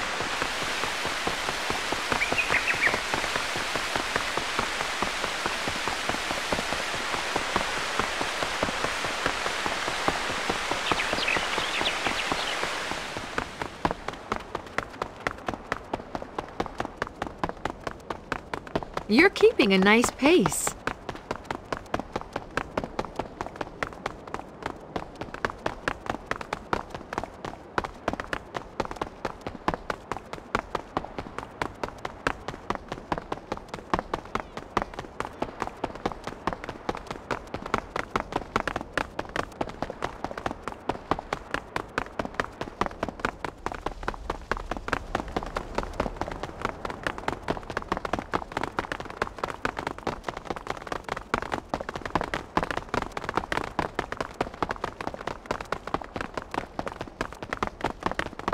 You're keeping a nice pace.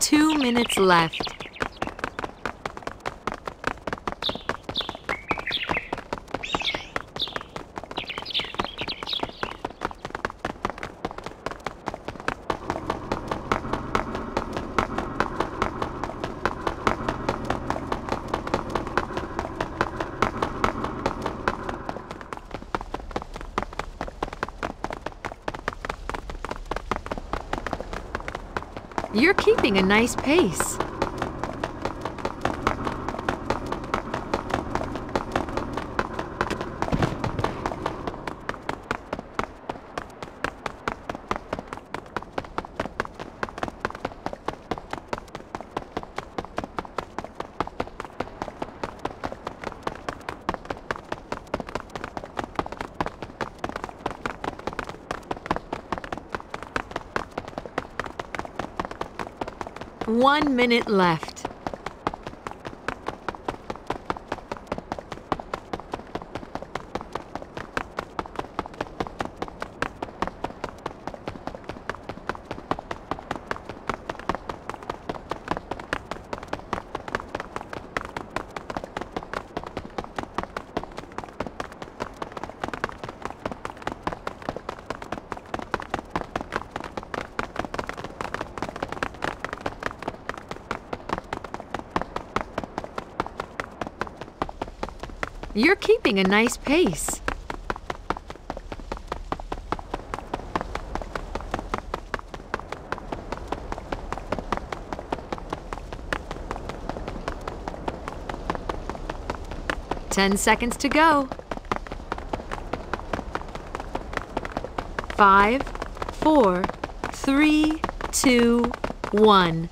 Two minutes left. You're keeping a nice pace. One minute left. You're keeping a nice pace. Ten seconds to go. Five, four, three, two, one.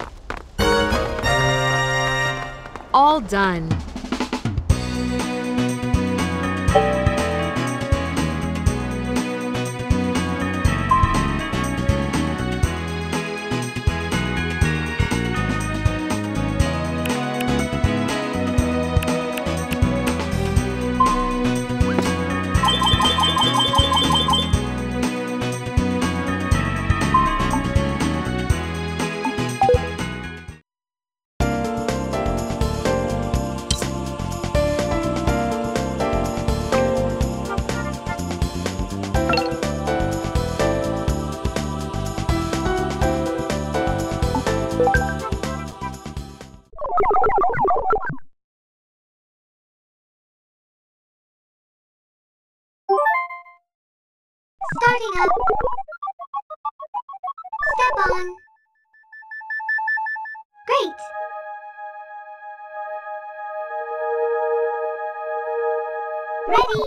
All done. Starting up. Step on. Great. Ready.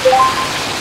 Yeah!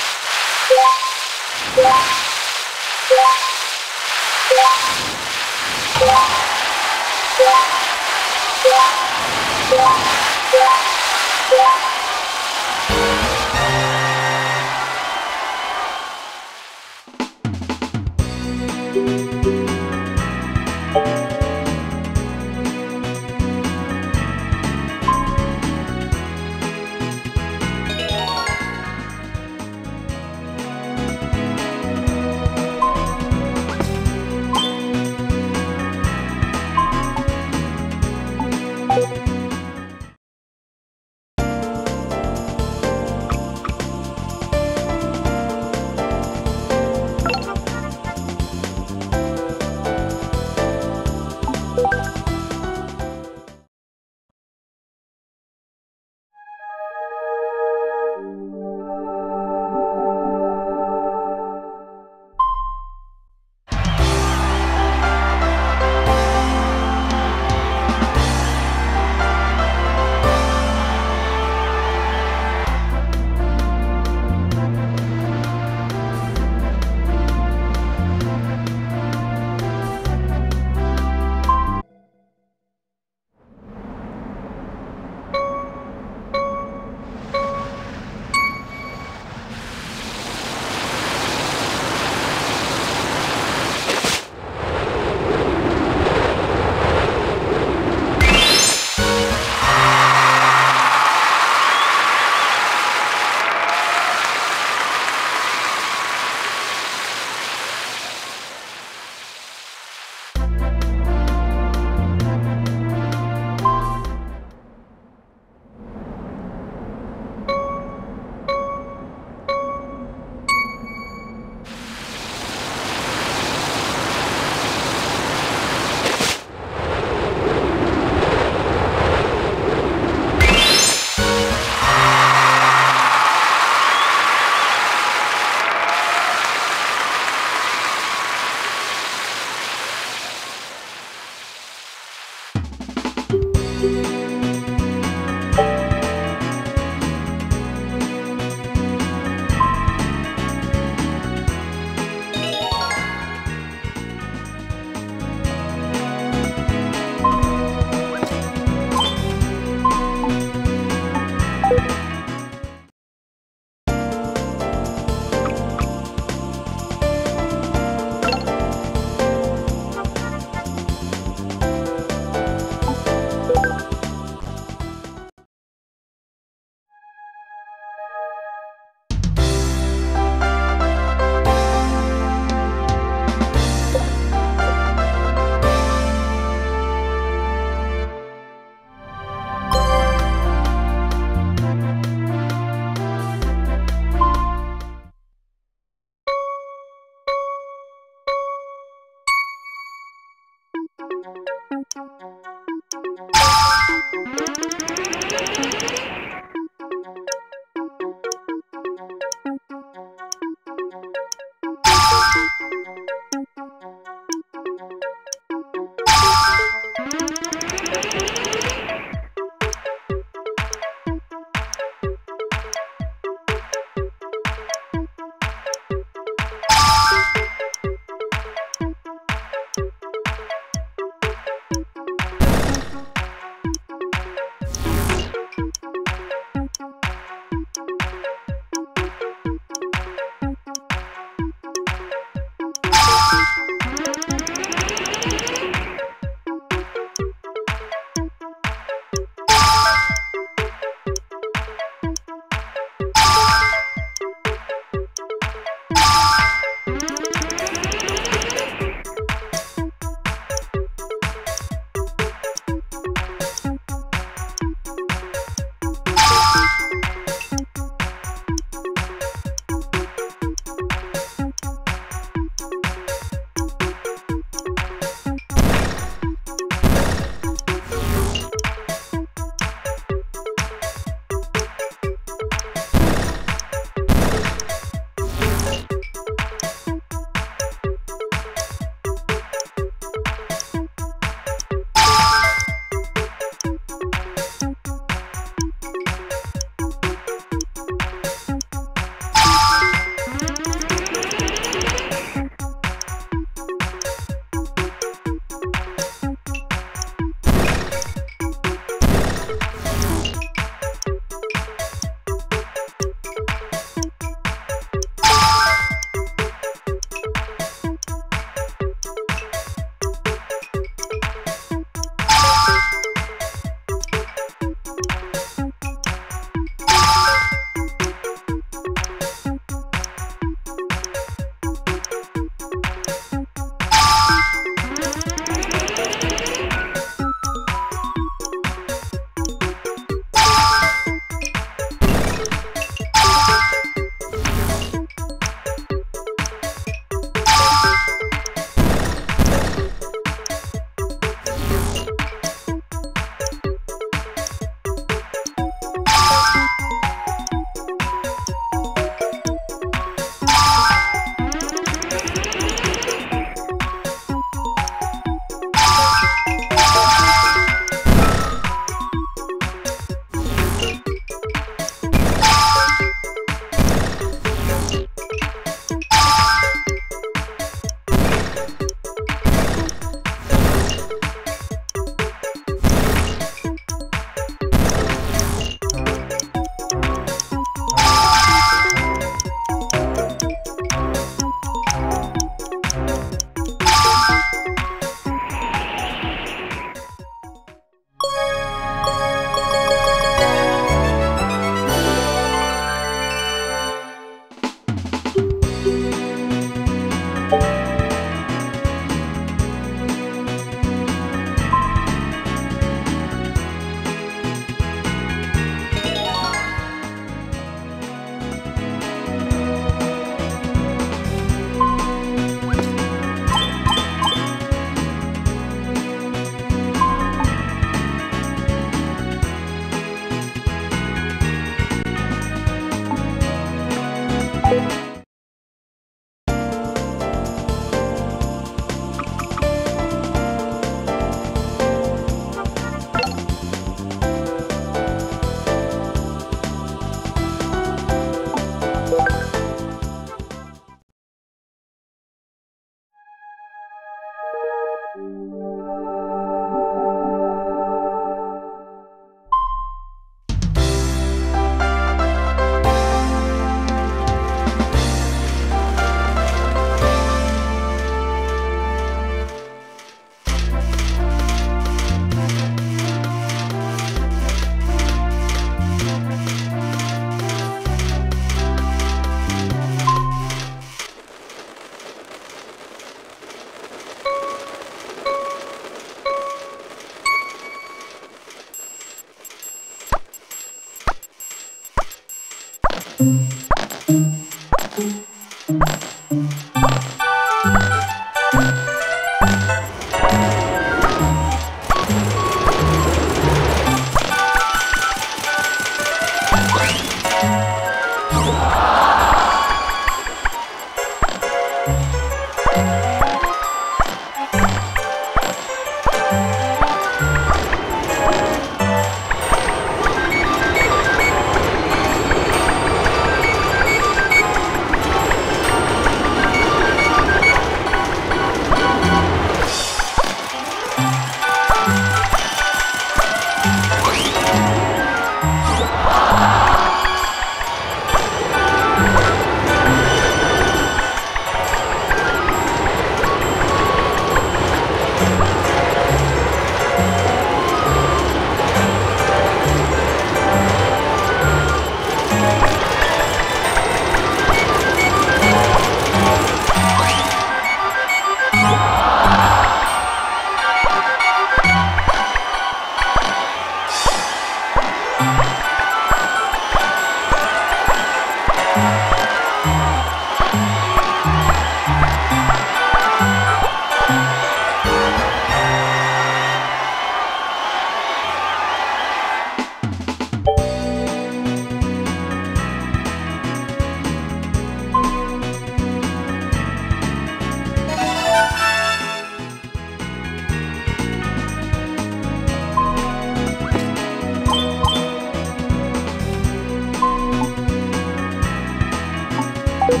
Step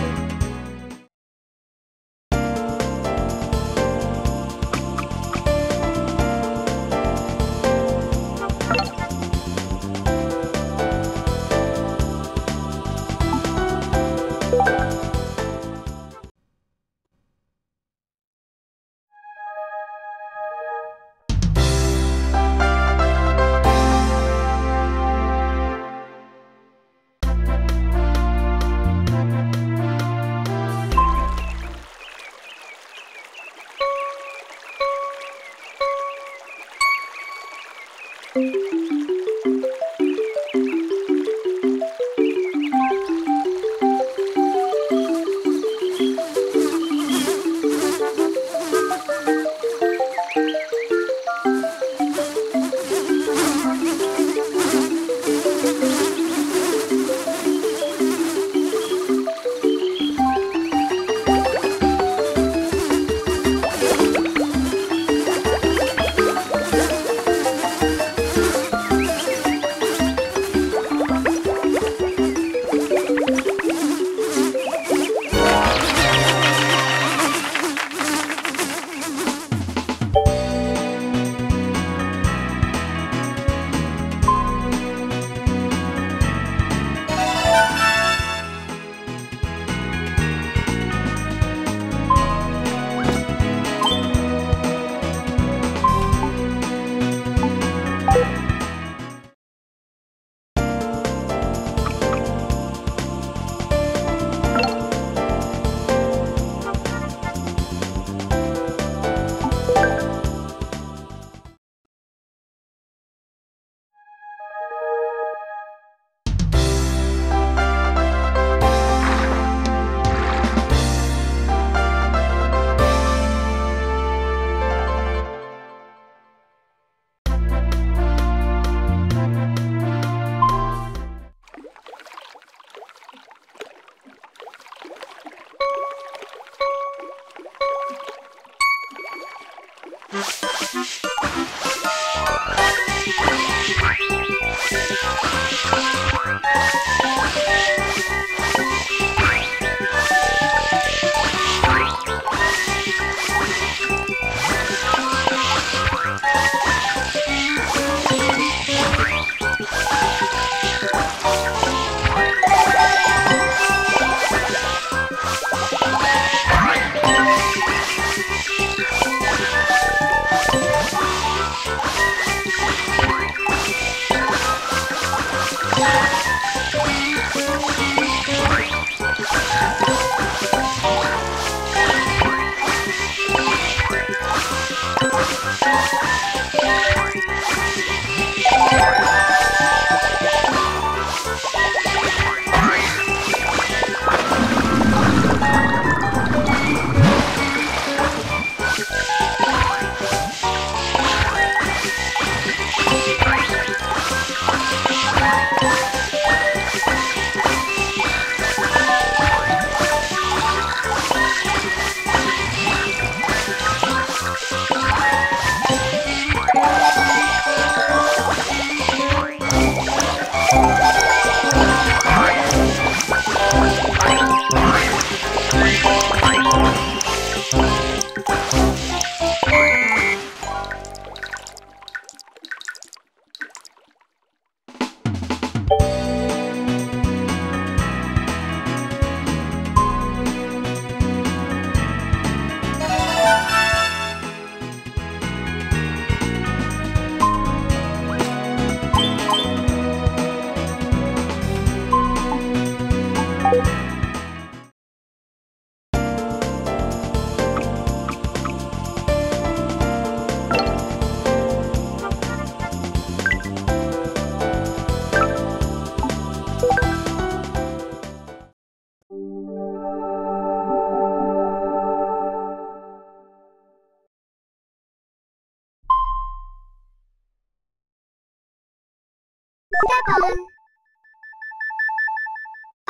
on.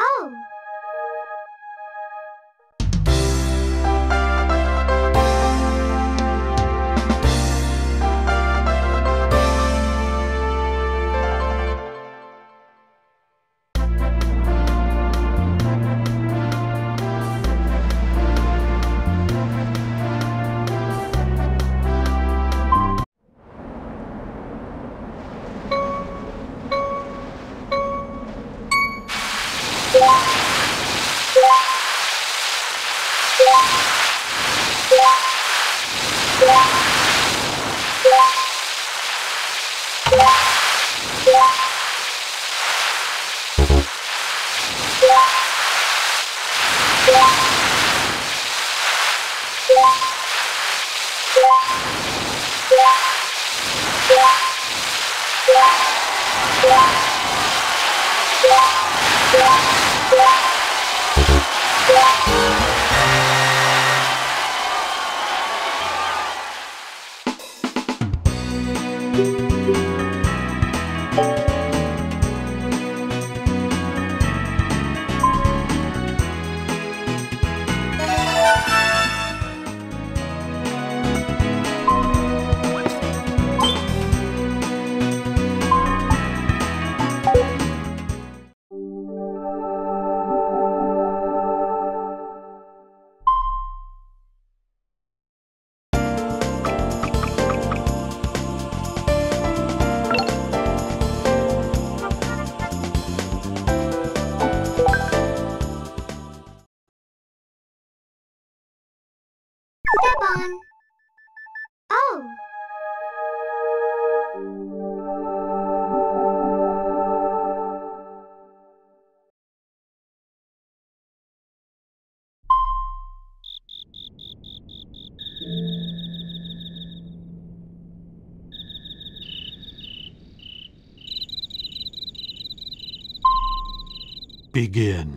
Oh. Begin.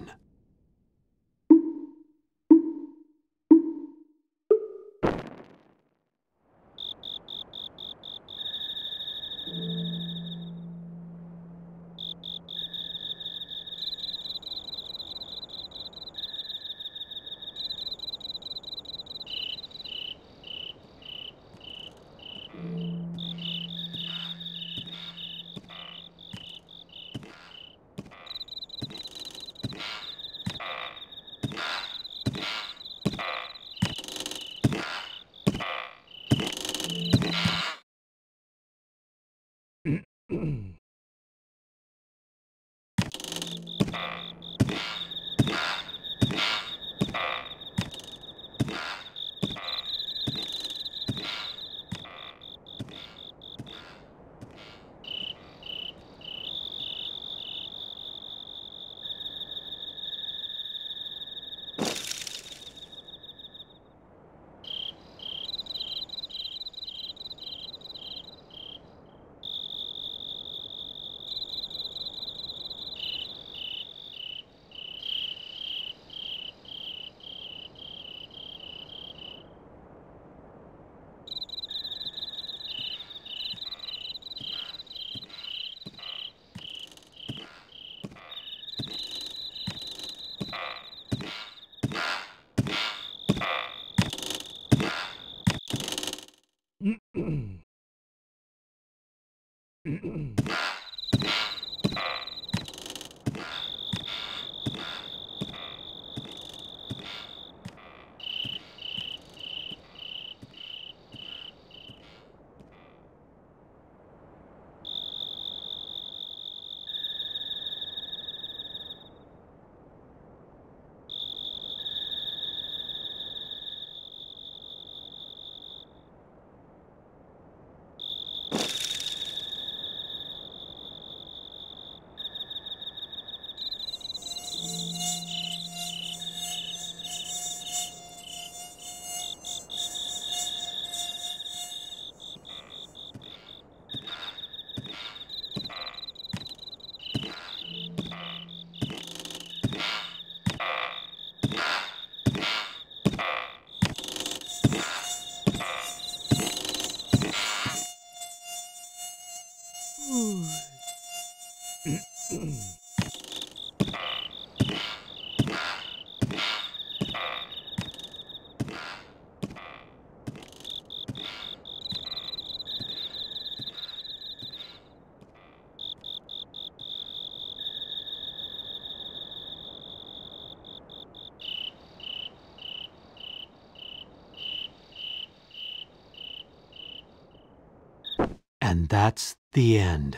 And that's the end.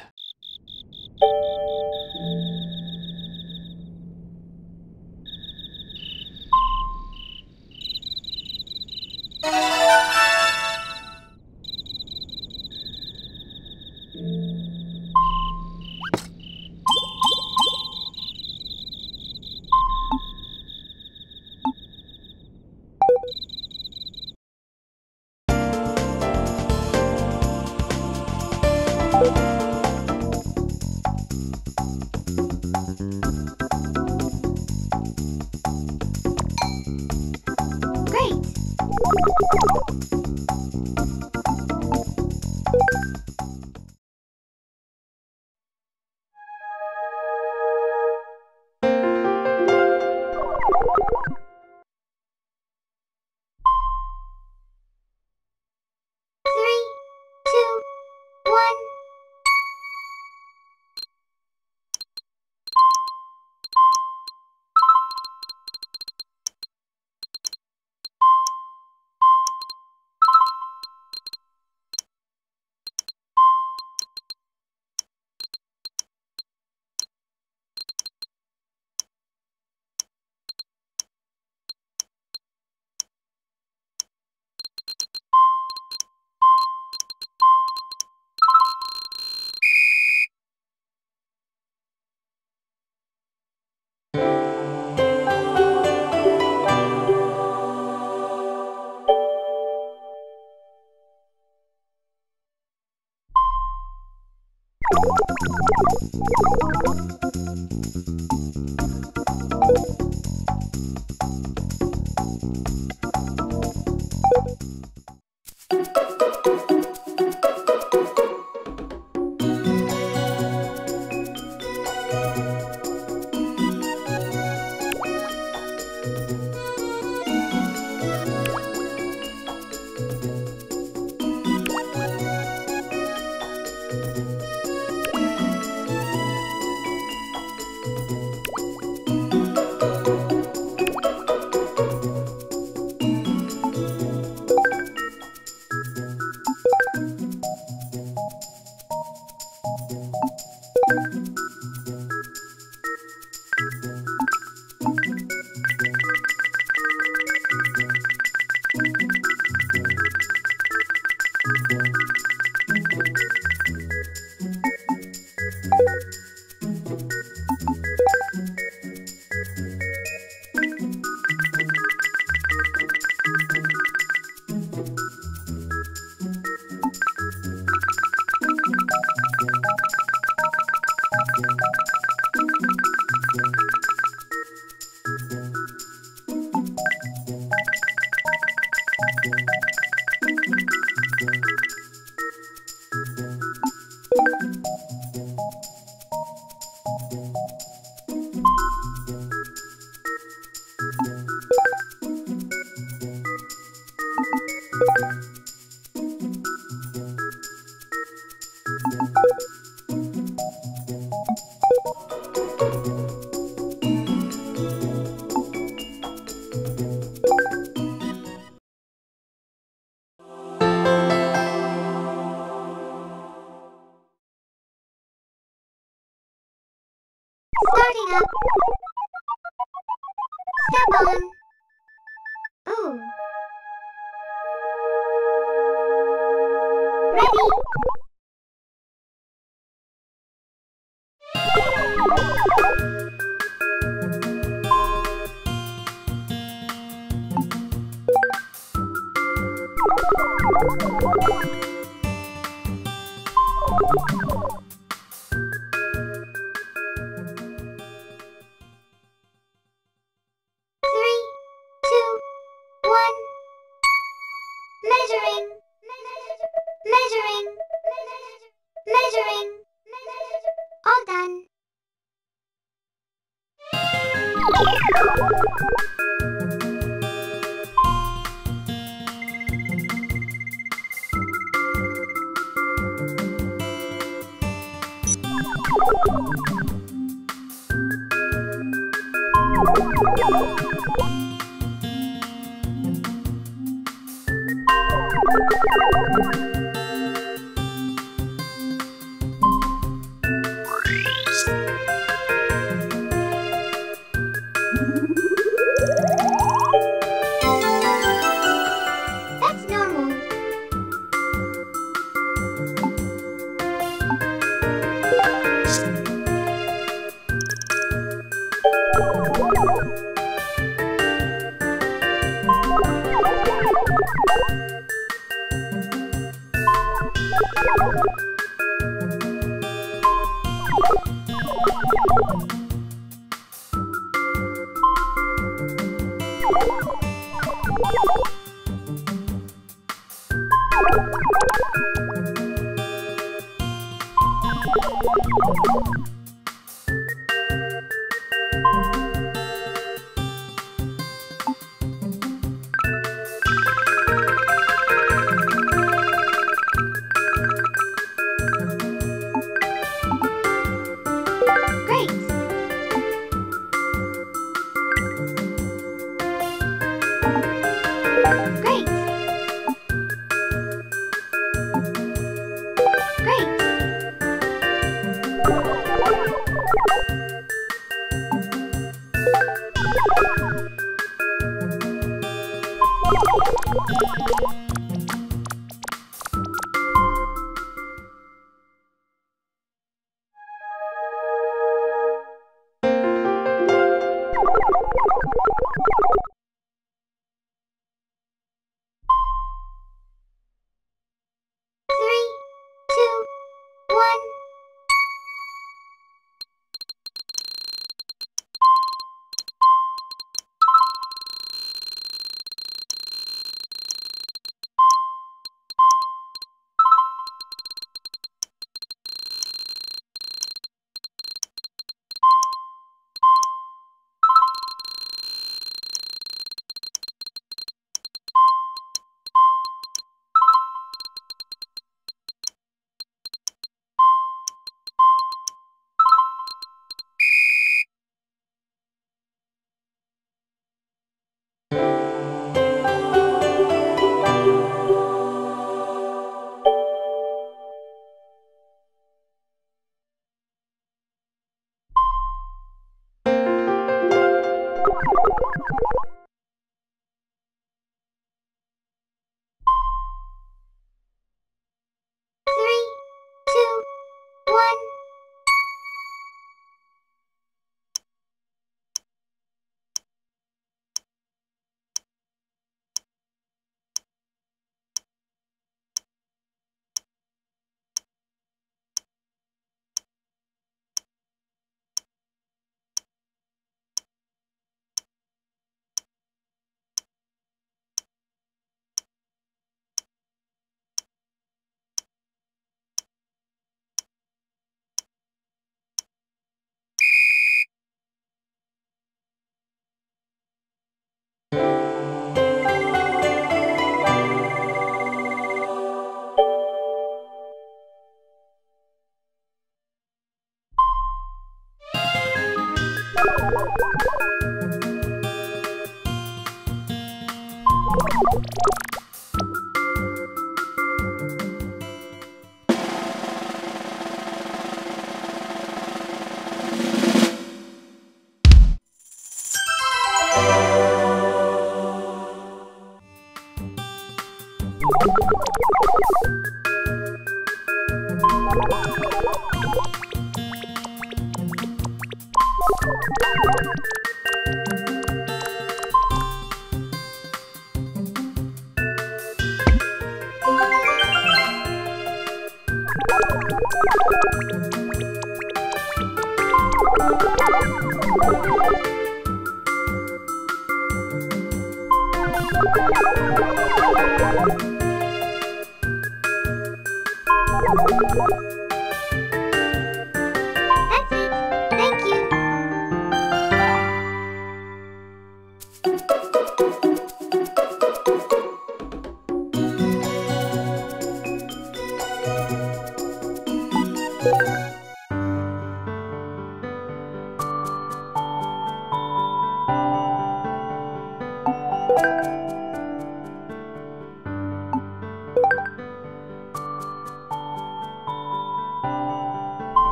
Starting up. Step on. Boom. Ready. You